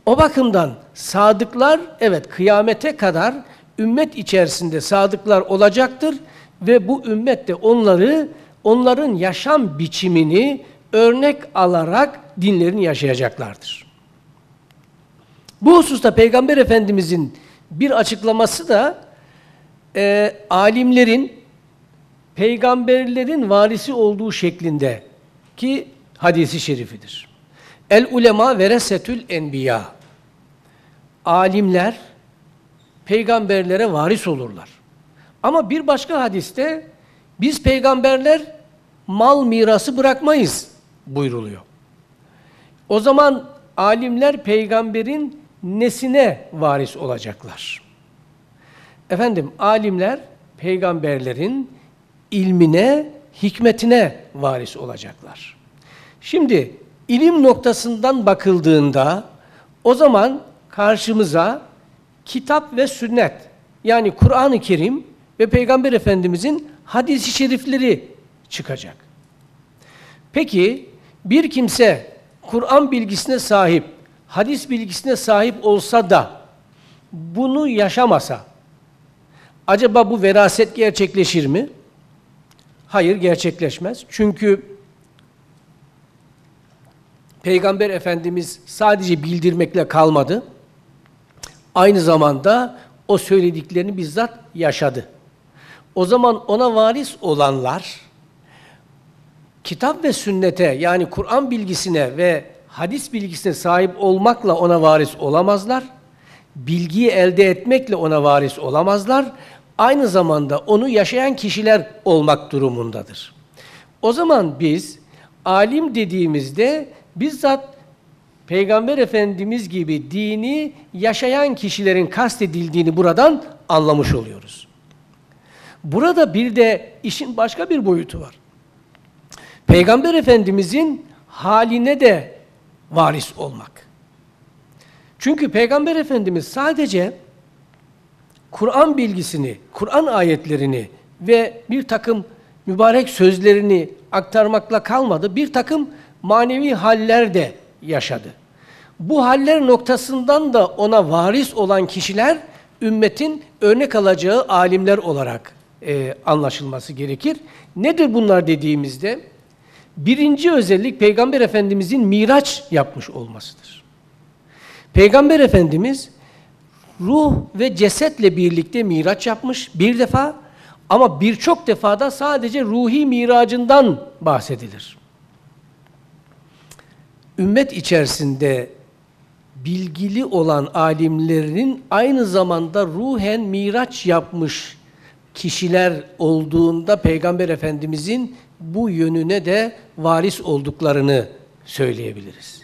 O bakımdan sadıklar, evet, kıyamete kadar ümmet içerisinde sadıklar olacaktır ve bu ümmet de onları, onların yaşam biçimini örnek alarak dinlerini yaşayacaklardır. Bu hususta Peygamber Efendimiz'in bir açıklaması da alimlerin, peygamberlerin varisi olduğu şeklinde ki hadisi şerifidir. El ulema veresetül enbiya. Alimler peygamberlere varis olurlar. Ama bir başka hadiste biz peygamberler mal mirası bırakmayız buyruluyor. O zaman alimler peygamberin nesine varis olacaklar? Efendim, alimler peygamberlerin ilmine, hikmetine varis olacaklar. Şimdi ilim noktasından bakıldığında o zaman karşımıza kitap ve sünnet, yani Kur'an-ı Kerim ve Peygamber Efendimiz'in hadis-i şerifleri çıkacak. Peki bir kimse Kur'an bilgisine sahip, hadis bilgisine sahip olsa da bunu yaşamasa, acaba bu veraset gerçekleşir mi? Hayır, gerçekleşmez. Çünkü Peygamber Efendimiz sadece bildirmekle kalmadı. Aynı zamanda o söylediklerini bizzat yaşadı. O zaman ona varis olanlar, kitap ve sünnete, yani Kur'an bilgisine ve hadis bilgisine sahip olmakla ona varis olamazlar. Bilgiyi elde etmekle ona varis olamazlar. Aynı zamanda onu yaşayan kişiler olmak durumundadır. O zaman biz Alim dediğimizde bizzat Peygamber Efendimiz gibi dini yaşayan kişilerin kastedildiğini buradan anlamış oluyoruz. Burada bir de işin başka bir boyutu var. Peygamber Efendimizin haline de varis olmak. Çünkü Peygamber Efendimiz sadece Kur'an bilgisini, Kur'an ayetlerini ve bir takım mübarek sözlerini aktarmakla kalmadı, bir takım manevi haller de yaşadı. Bu haller noktasından da ona varis olan kişiler, ümmetin örnek alacağı alimler olarak anlaşılması gerekir. Nedir bunlar dediğimizde? Birinci özellik Peygamber Efendimizin miraç yapmış olmasıdır. Peygamber Efendimiz ruh ve cesetle birlikte miraç yapmış bir defa, ama birçok defada sadece ruhi miracından bahsedilir. Ümmet içerisinde bilgili olan alimlerinin aynı zamanda ruhen miraç yapmış kişiler olduğunda Peygamber Efendimizin bu yönüne de varis olduklarını söyleyebiliriz.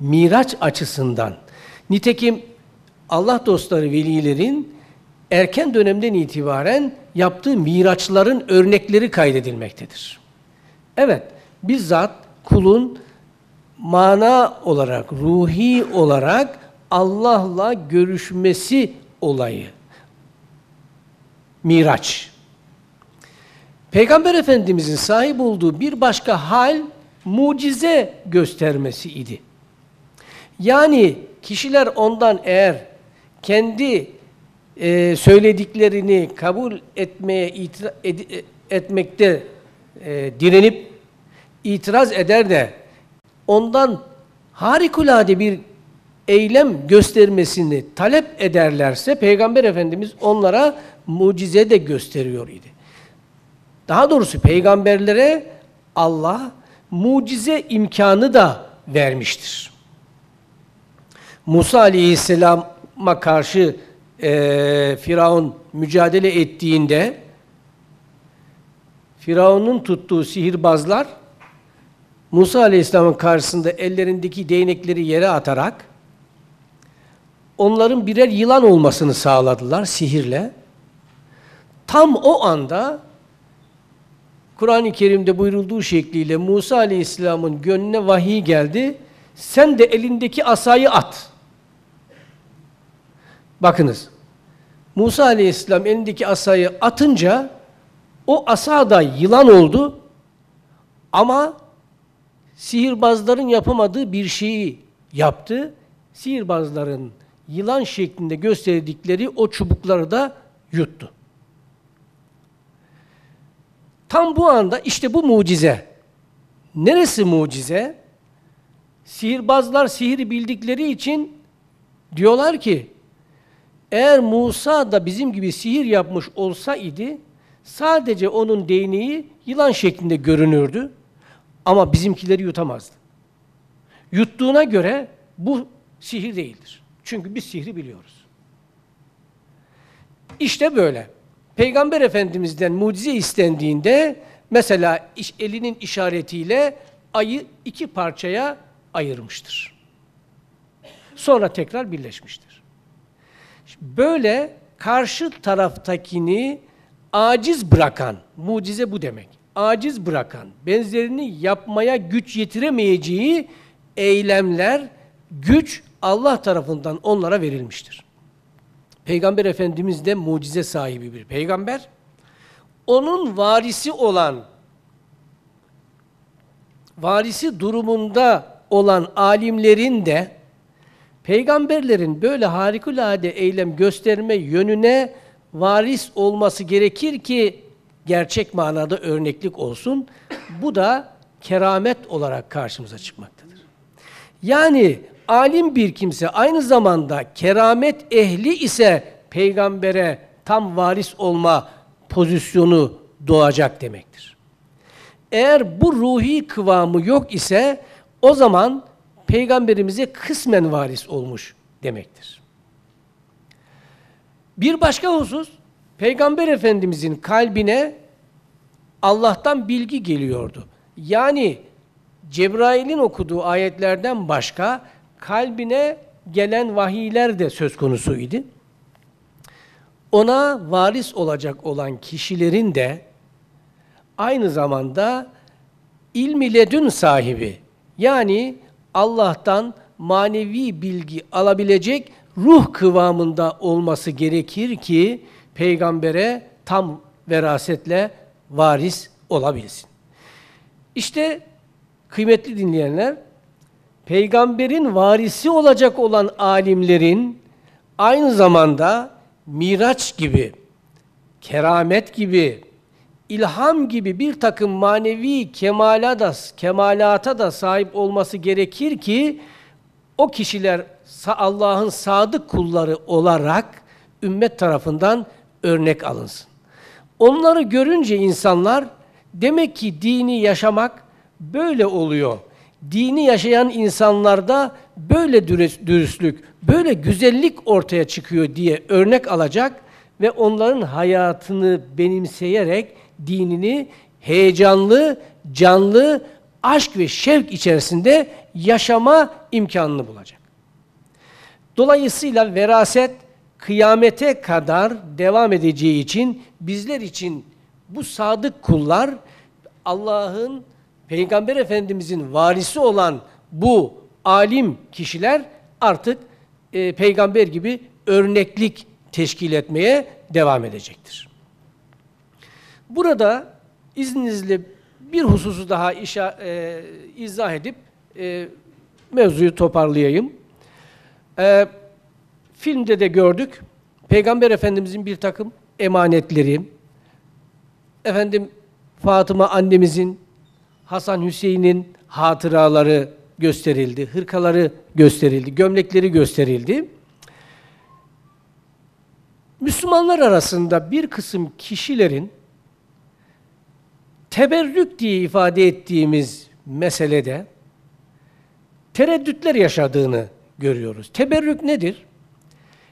Miraç açısından. Nitekim Allah dostları velilerin erken dönemden itibaren yaptığı miraçların örnekleri kaydedilmektedir. Evet, bizzat kulun mana olarak, ruhi olarak Allah'la görüşmesi olayı, miraç. Peygamber Efendimizin sahip olduğu bir başka hal, mucize göstermesi idi. Yani kişiler ondan eğer kendi söylediklerini kabul etmeye etmekte direnip itiraz eder de ondan harikulade bir eylem göstermesini talep ederlerse Peygamber Efendimiz onlara mucize de gösteriyor idi. Daha doğrusu peygamberlere Allah mucize imkanı da vermiştir. Musa Aleyhisselam'a karşı Firavun mücadele ettiğinde Firavun'un tuttuğu sihirbazlar Musa Aleyhisselam'ın karşısında ellerindeki değnekleri yere atarak onların birer yılan olmasını sağladılar sihirle. Tam o anda Kur'an-ı Kerim'de buyurulduğu şekliyle Musa Aleyhisselam'ın gönlüne vahiy geldi. Sen de elindeki asayı at. Bakınız, Musa Aleyhisselam elindeki asayı atınca o asa da yılan oldu ama sihirbazların yapamadığı bir şeyi yaptı. Sihirbazların yılan şeklinde gösterdikleri o çubukları da yuttu. Tam bu anda işte bu mucize. Neresi mucize? Sihirbazlar sihiri bildikleri için diyorlar ki, eğer Musa da bizim gibi sihir yapmış olsaydı, sadece onun değneği yılan şeklinde görünürdü. Ama bizimkileri yutamazdı. Yuttuğuna göre bu sihir değildir. Çünkü biz sihri biliyoruz. İşte böyle. Peygamber Efendimiz'den mucize istendiğinde, mesela elinin işaretiyle ayı iki parçaya ayırmıştır. Sonra tekrar birleşmiştir. Böyle karşı taraftakini aciz bırakan, mucize bu demek, aciz bırakan, benzerini yapmaya güç yetiremeyeceği eylemler, güç Allah tarafından onlara verilmiştir. Peygamber Efendimiz de mucize sahibi bir peygamber. Onun varisi olan, varisi durumunda olan alimlerin de peygamberlerin böyle harikulade eylem gösterme yönüne varis olması gerekir ki gerçek manada örneklik olsun. Bu da keramet olarak karşımıza çıkmaktadır. Yani alim bir kimse aynı zamanda keramet ehli ise peygambere tam varis olma pozisyonu doğacak demektir. Eğer bu ruhi kıvamı yok ise o zaman Peygamberimize kısmen varis olmuş demektir. Bir başka husus, Peygamber Efendimizin kalbine Allah'tan bilgi geliyordu. Yani Cebrail'in okuduğu ayetlerden başka kalbine gelen vahiyler de söz konusu idi. Ona varis olacak olan kişilerin de aynı zamanda ilm-i ledün sahibi, yani Allah'tan manevi bilgi alabilecek ruh kıvamında olması gerekir ki peygambere tam verasetle varis olabilsin. İşte kıymetli dinleyenler, peygamberin varisi olacak olan alimlerin aynı zamanda miraç gibi, keramet gibi, ilham gibi bir takım manevi kemalata da sahip olması gerekir ki o kişiler Allah'ın sadık kulları olarak ümmet tarafından örnek alınsın. Onları görünce insanlar, demek ki dini yaşamak böyle oluyor. Dini yaşayan insanlarda böyle dürüstlük, böyle güzellik ortaya çıkıyor diye örnek alacak ve onların hayatını benimseyerek dinini heyecanlı, canlı, aşk ve şevk içerisinde yaşama imkanını bulacak. Dolayısıyla veraset kıyamete kadar devam edeceği için bizler için bu sadık kullar, Allah'ın, Peygamber Efendimiz'in varisi olan bu alim kişiler artık peygamber gibi örneklik teşkil etmeye devam edecektir. Burada izninizle bir hususu daha izah edip mevzuyu toparlayayım. Filmde de gördük, Peygamber Efendimiz'in bir takım emanetleri, efendim Fatıma annemizin, Hasan Hüseyin'in hatıraları gösterildi, hırkaları gösterildi, gömlekleri gösterildi. Müslümanlar arasında bir kısım kişilerin teberrük diye ifade ettiğimiz meselede tereddütler yaşadığını görüyoruz. Teberrük nedir?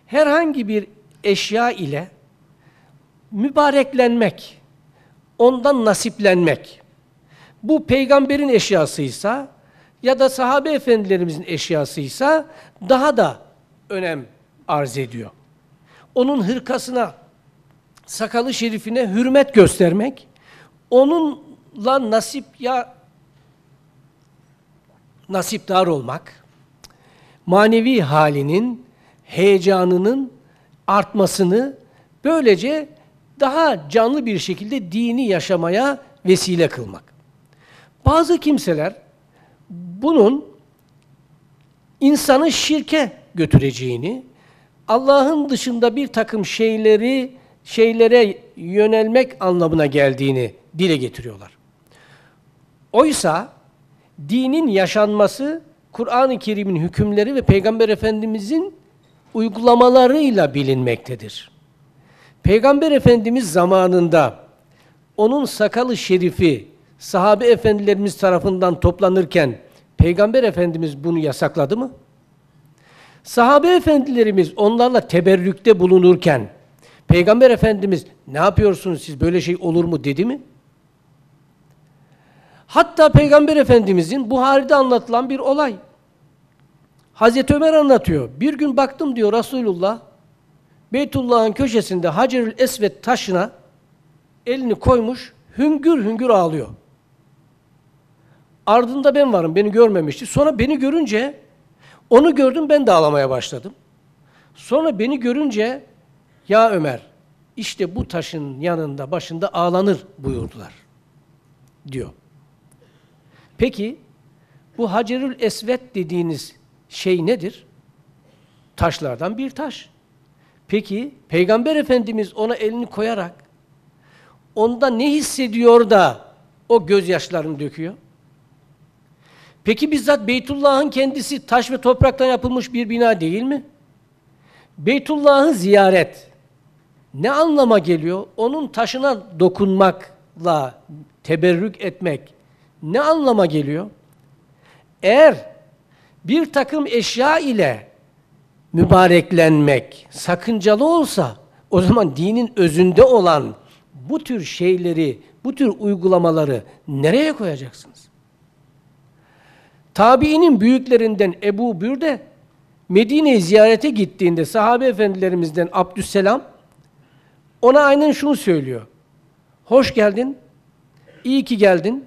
Herhangi bir eşya ile mübareklenmek, ondan nasiplenmek. Bu peygamberin eşyasıysa ya da sahabe efendilerimizin eşyasıysa daha da önem arz ediyor. Onun hırkasına, sakalı şerifine hürmet göstermek, onunla nasipdar olmak, manevi halinin, heyecanının artmasını böylece daha canlı bir şekilde dini yaşamaya vesile kılmak. Bazı kimseler bunun insanı şirke götüreceğini, Allah'ın dışında bir takım şeylere yönelmek anlamına geldiğini dile getiriyorlar. Oysa dinin yaşanması, Kur'an-ı Kerim'in hükümleri ve Peygamber Efendimiz'in uygulamalarıyla bilinmektedir. Peygamber Efendimiz zamanında onun sakalı şerifi sahabe efendilerimiz tarafından toplanırken Peygamber Efendimiz bunu yasakladı mı? Sahabe efendilerimiz onlarla teberrükte bulunurken Peygamber Efendimiz ne yapıyorsunuz siz, böyle şey olur mu dedi mi? Hatta Peygamber Efendimizin Buhari'de anlatılan bir olay. Hazreti Ömer anlatıyor. Bir gün baktım diyor Resulullah, Beytullah'ın köşesinde Hacer-ül Esved taşına elini koymuş, hüngür hüngür ağlıyor. Ardında ben varım, beni görmemişti. Sonra beni görünce, onu gördüm, ben de ağlamaya başladım. Sonra beni görünce, ya Ömer, işte bu taşın yanında, başında ağlanır buyurdular, diyor. Peki, bu Hacer-ül Esved dediğiniz şey nedir? Taşlardan bir taş. Peki, Peygamber Efendimiz ona elini koyarak, onda ne hissediyor da o gözyaşlarını döküyor? Peki bizzat Beytullah'ın kendisi taş ve topraktan yapılmış bir bina değil mi? Beytullah'ı ziyaret ne anlama geliyor? Onun taşına dokunmakla teberrük etmek ne anlama geliyor? Eğer bir takım eşya ile mübareklenmek sakıncalı olsa, o zaman dinin özünde olan bu tür şeyleri, bu tür uygulamaları nereye koyacaksınız? Tabiinin büyüklerinden Ebu Bürde, Medine'yi ziyarete gittiğinde sahabe efendilerimizden Abdüsselam, ona aynen şunu söylüyor. Hoş geldin, iyi ki geldin,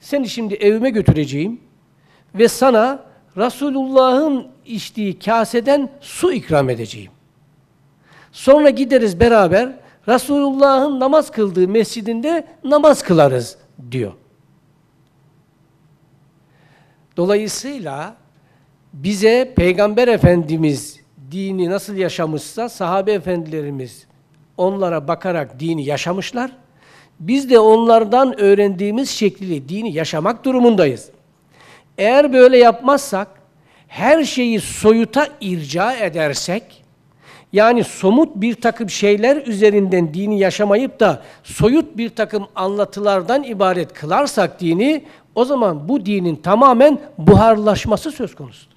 seni şimdi evime götüreceğim ve sana Resulullah'ın içtiği kaseden su ikram edeceğim. Sonra gideriz beraber, Resulullah'ın namaz kıldığı mescidinde namaz kılarız diyor. Dolayısıyla bize Peygamber Efendimiz dini nasıl yaşamışsa, sahabe efendilerimiz onlara bakarak dini yaşamışlar. Biz de onlardan öğrendiğimiz şekliyle dini yaşamak durumundayız. Eğer böyle yapmazsak, her şeyi soyuta irca edersek, yani somut bir takım şeyler üzerinden dini yaşamayıp da soyut bir takım anlatılardan ibaret kılarsak dini, o zaman bu dinin tamamen buharlaşması söz konusudur.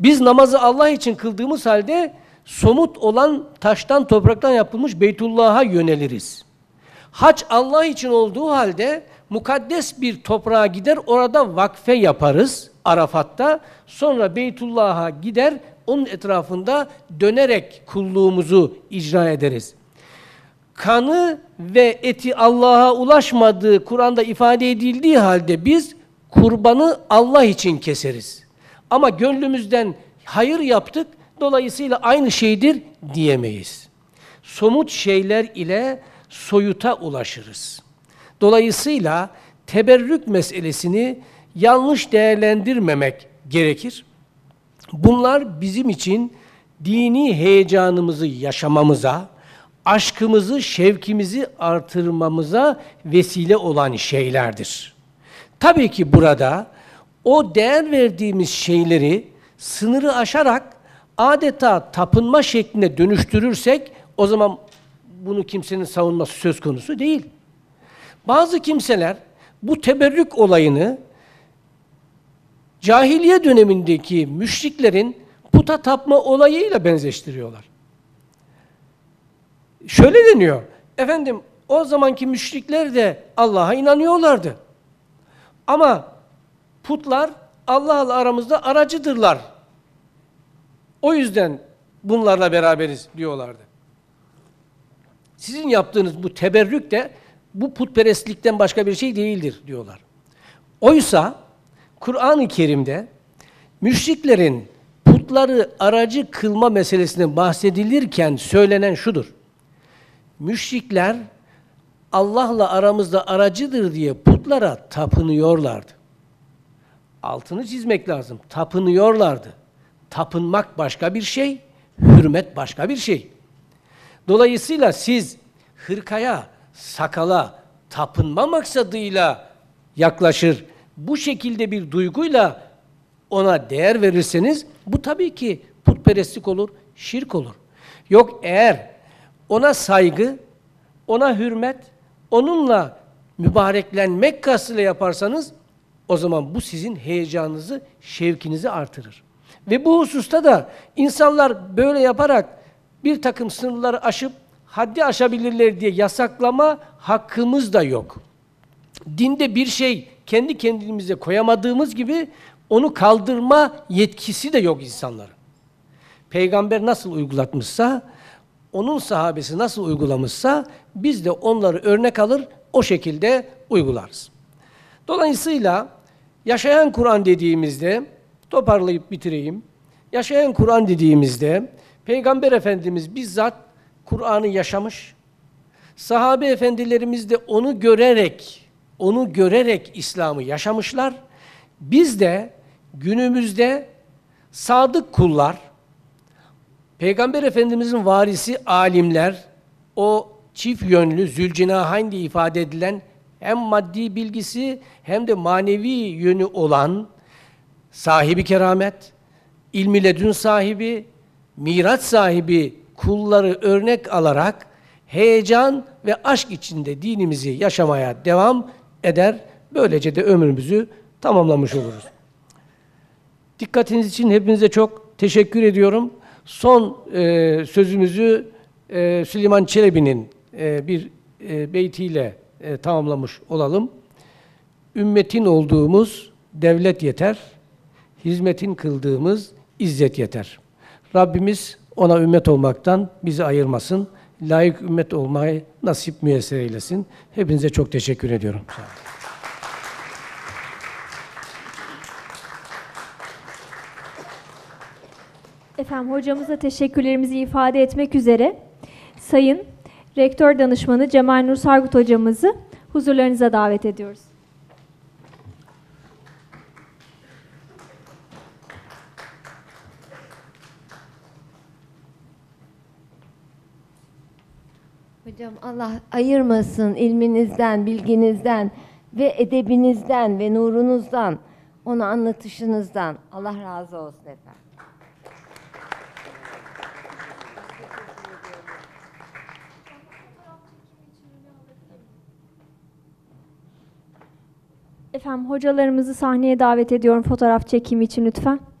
Biz namazı Allah için kıldığımız halde somut olan taştan, topraktan yapılmış Beytullah'a yöneliriz. Hac Allah için olduğu halde mukaddes bir toprağa gider, orada vakfe yaparız Arafat'ta. Sonra Beytullah'a gider, onun etrafında dönerek kulluğumuzu icra ederiz. Kanı ve eti Allah'a ulaşmadığı Kur'an'da ifade edildiği halde biz kurbanı Allah için keseriz. Ama gönlümüzden hayır yaptık, dolayısıyla aynı şeydir diyemeyiz. Somut şeyler ile soyuta ulaşırız. Dolayısıyla teberrük meselesini yanlış değerlendirmemek gerekir. Bunlar bizim için dini heyecanımızı yaşamamıza, aşkımızı, şevkimizi artırmamıza vesile olan şeylerdir. Tabii ki burada o değer verdiğimiz şeyleri sınırı aşarak adeta tapınma şekline dönüştürürsek, o zaman bunu kimsenin savunması söz konusu değil. Bazı kimseler bu teberrük olayını cahiliye dönemindeki müşriklerin puta tapma olayıyla benzeştiriyorlar. Şöyle deniyor, efendim o zamanki müşrikler de Allah'a inanıyorlardı. Ama putlar Allah'la aramızda aracıdırlar. O yüzden bunlarla beraberiz diyorlardı. Sizin yaptığınız bu teberrük de bu putperestlikten başka bir şey değildir diyorlar. Oysa Kur'an-ı Kerim'de müşriklerin putları aracı kılma meselesine bahsedilirken söylenen şudur. Müşrikler Allah'la aramızda aracıdır diye putlara tapınıyorlardı. Altını çizmek lazım. Tapınıyorlardı. Tapınmak başka bir şey, hürmet başka bir şey. Dolayısıyla siz hırkaya, sakala tapınma maksadıyla yaklaşır, bu şekilde bir duyguyla ona değer verirseniz, bu tabii ki putperestlik olur, şirk olur. Yok eğer ona saygı, ona hürmet, onunla mübareklenmek kastıyla yaparsanız, o zaman bu sizin heyecanınızı, şevkinizi artırır. Ve bu hususta da insanlar böyle yaparak bir takım sınırları aşıp haddi aşabilirler diye yasaklama hakkımız da yok. Dinde bir şey kendi kendimize koyamadığımız gibi onu kaldırma yetkisi de yok insanların. Peygamber nasıl uygulatmışsa, onun sahabesi nasıl uygulamışsa biz de onları örnek alır, o şekilde uygularız. Dolayısıyla yaşayan Kur'an dediğimizde, toparlayıp bitireyim, yaşayan Kur'an dediğimizde Peygamber Efendimiz bizzat Kur'an'ı yaşamış, sahabe efendilerimiz de onu görerek İslam'ı yaşamışlar. Biz de günümüzde sadık kullar, Peygamber Efendimiz'in varisi alimler, o çift yönlü zülcenahayn diye ifade edilen hem maddi bilgisi hem de manevi yönü olan sahibi keramet, ilmi ledün sahibi, miras sahibi kulları örnek alarak heyecan ve aşk içinde dinimizi yaşamaya devam eder. Böylece de ömrümüzü tamamlamış oluruz. Dikkatiniz için hepinize çok teşekkür ediyorum. Son sözümüzü Süleyman Çelebi'nin bir beytiyle tamamlamış olalım. Ümmetin olduğumuz devlet yeter, hizmetin kıldığımız izzet yeter. Rabbimiz ona ümmet olmaktan bizi ayırmasın, layık ümmet olmayı nasip müyesser eylesin. Hepinize çok teşekkür ediyorum. Efendim, hocamıza teşekkürlerimizi ifade etmek üzere Sayın Rektör Danışmanı Cemal Nur Sargut hocamızı huzurlarınıza davet ediyoruz. Hocam, Allah ayırmasın ilminizden, bilginizden ve edebinizden ve nurunuzdan, onu anlatışınızdan. Allah razı olsun efendim. Efendim, hocalarımızı sahneye davet ediyorum fotoğraf çekimi için lütfen.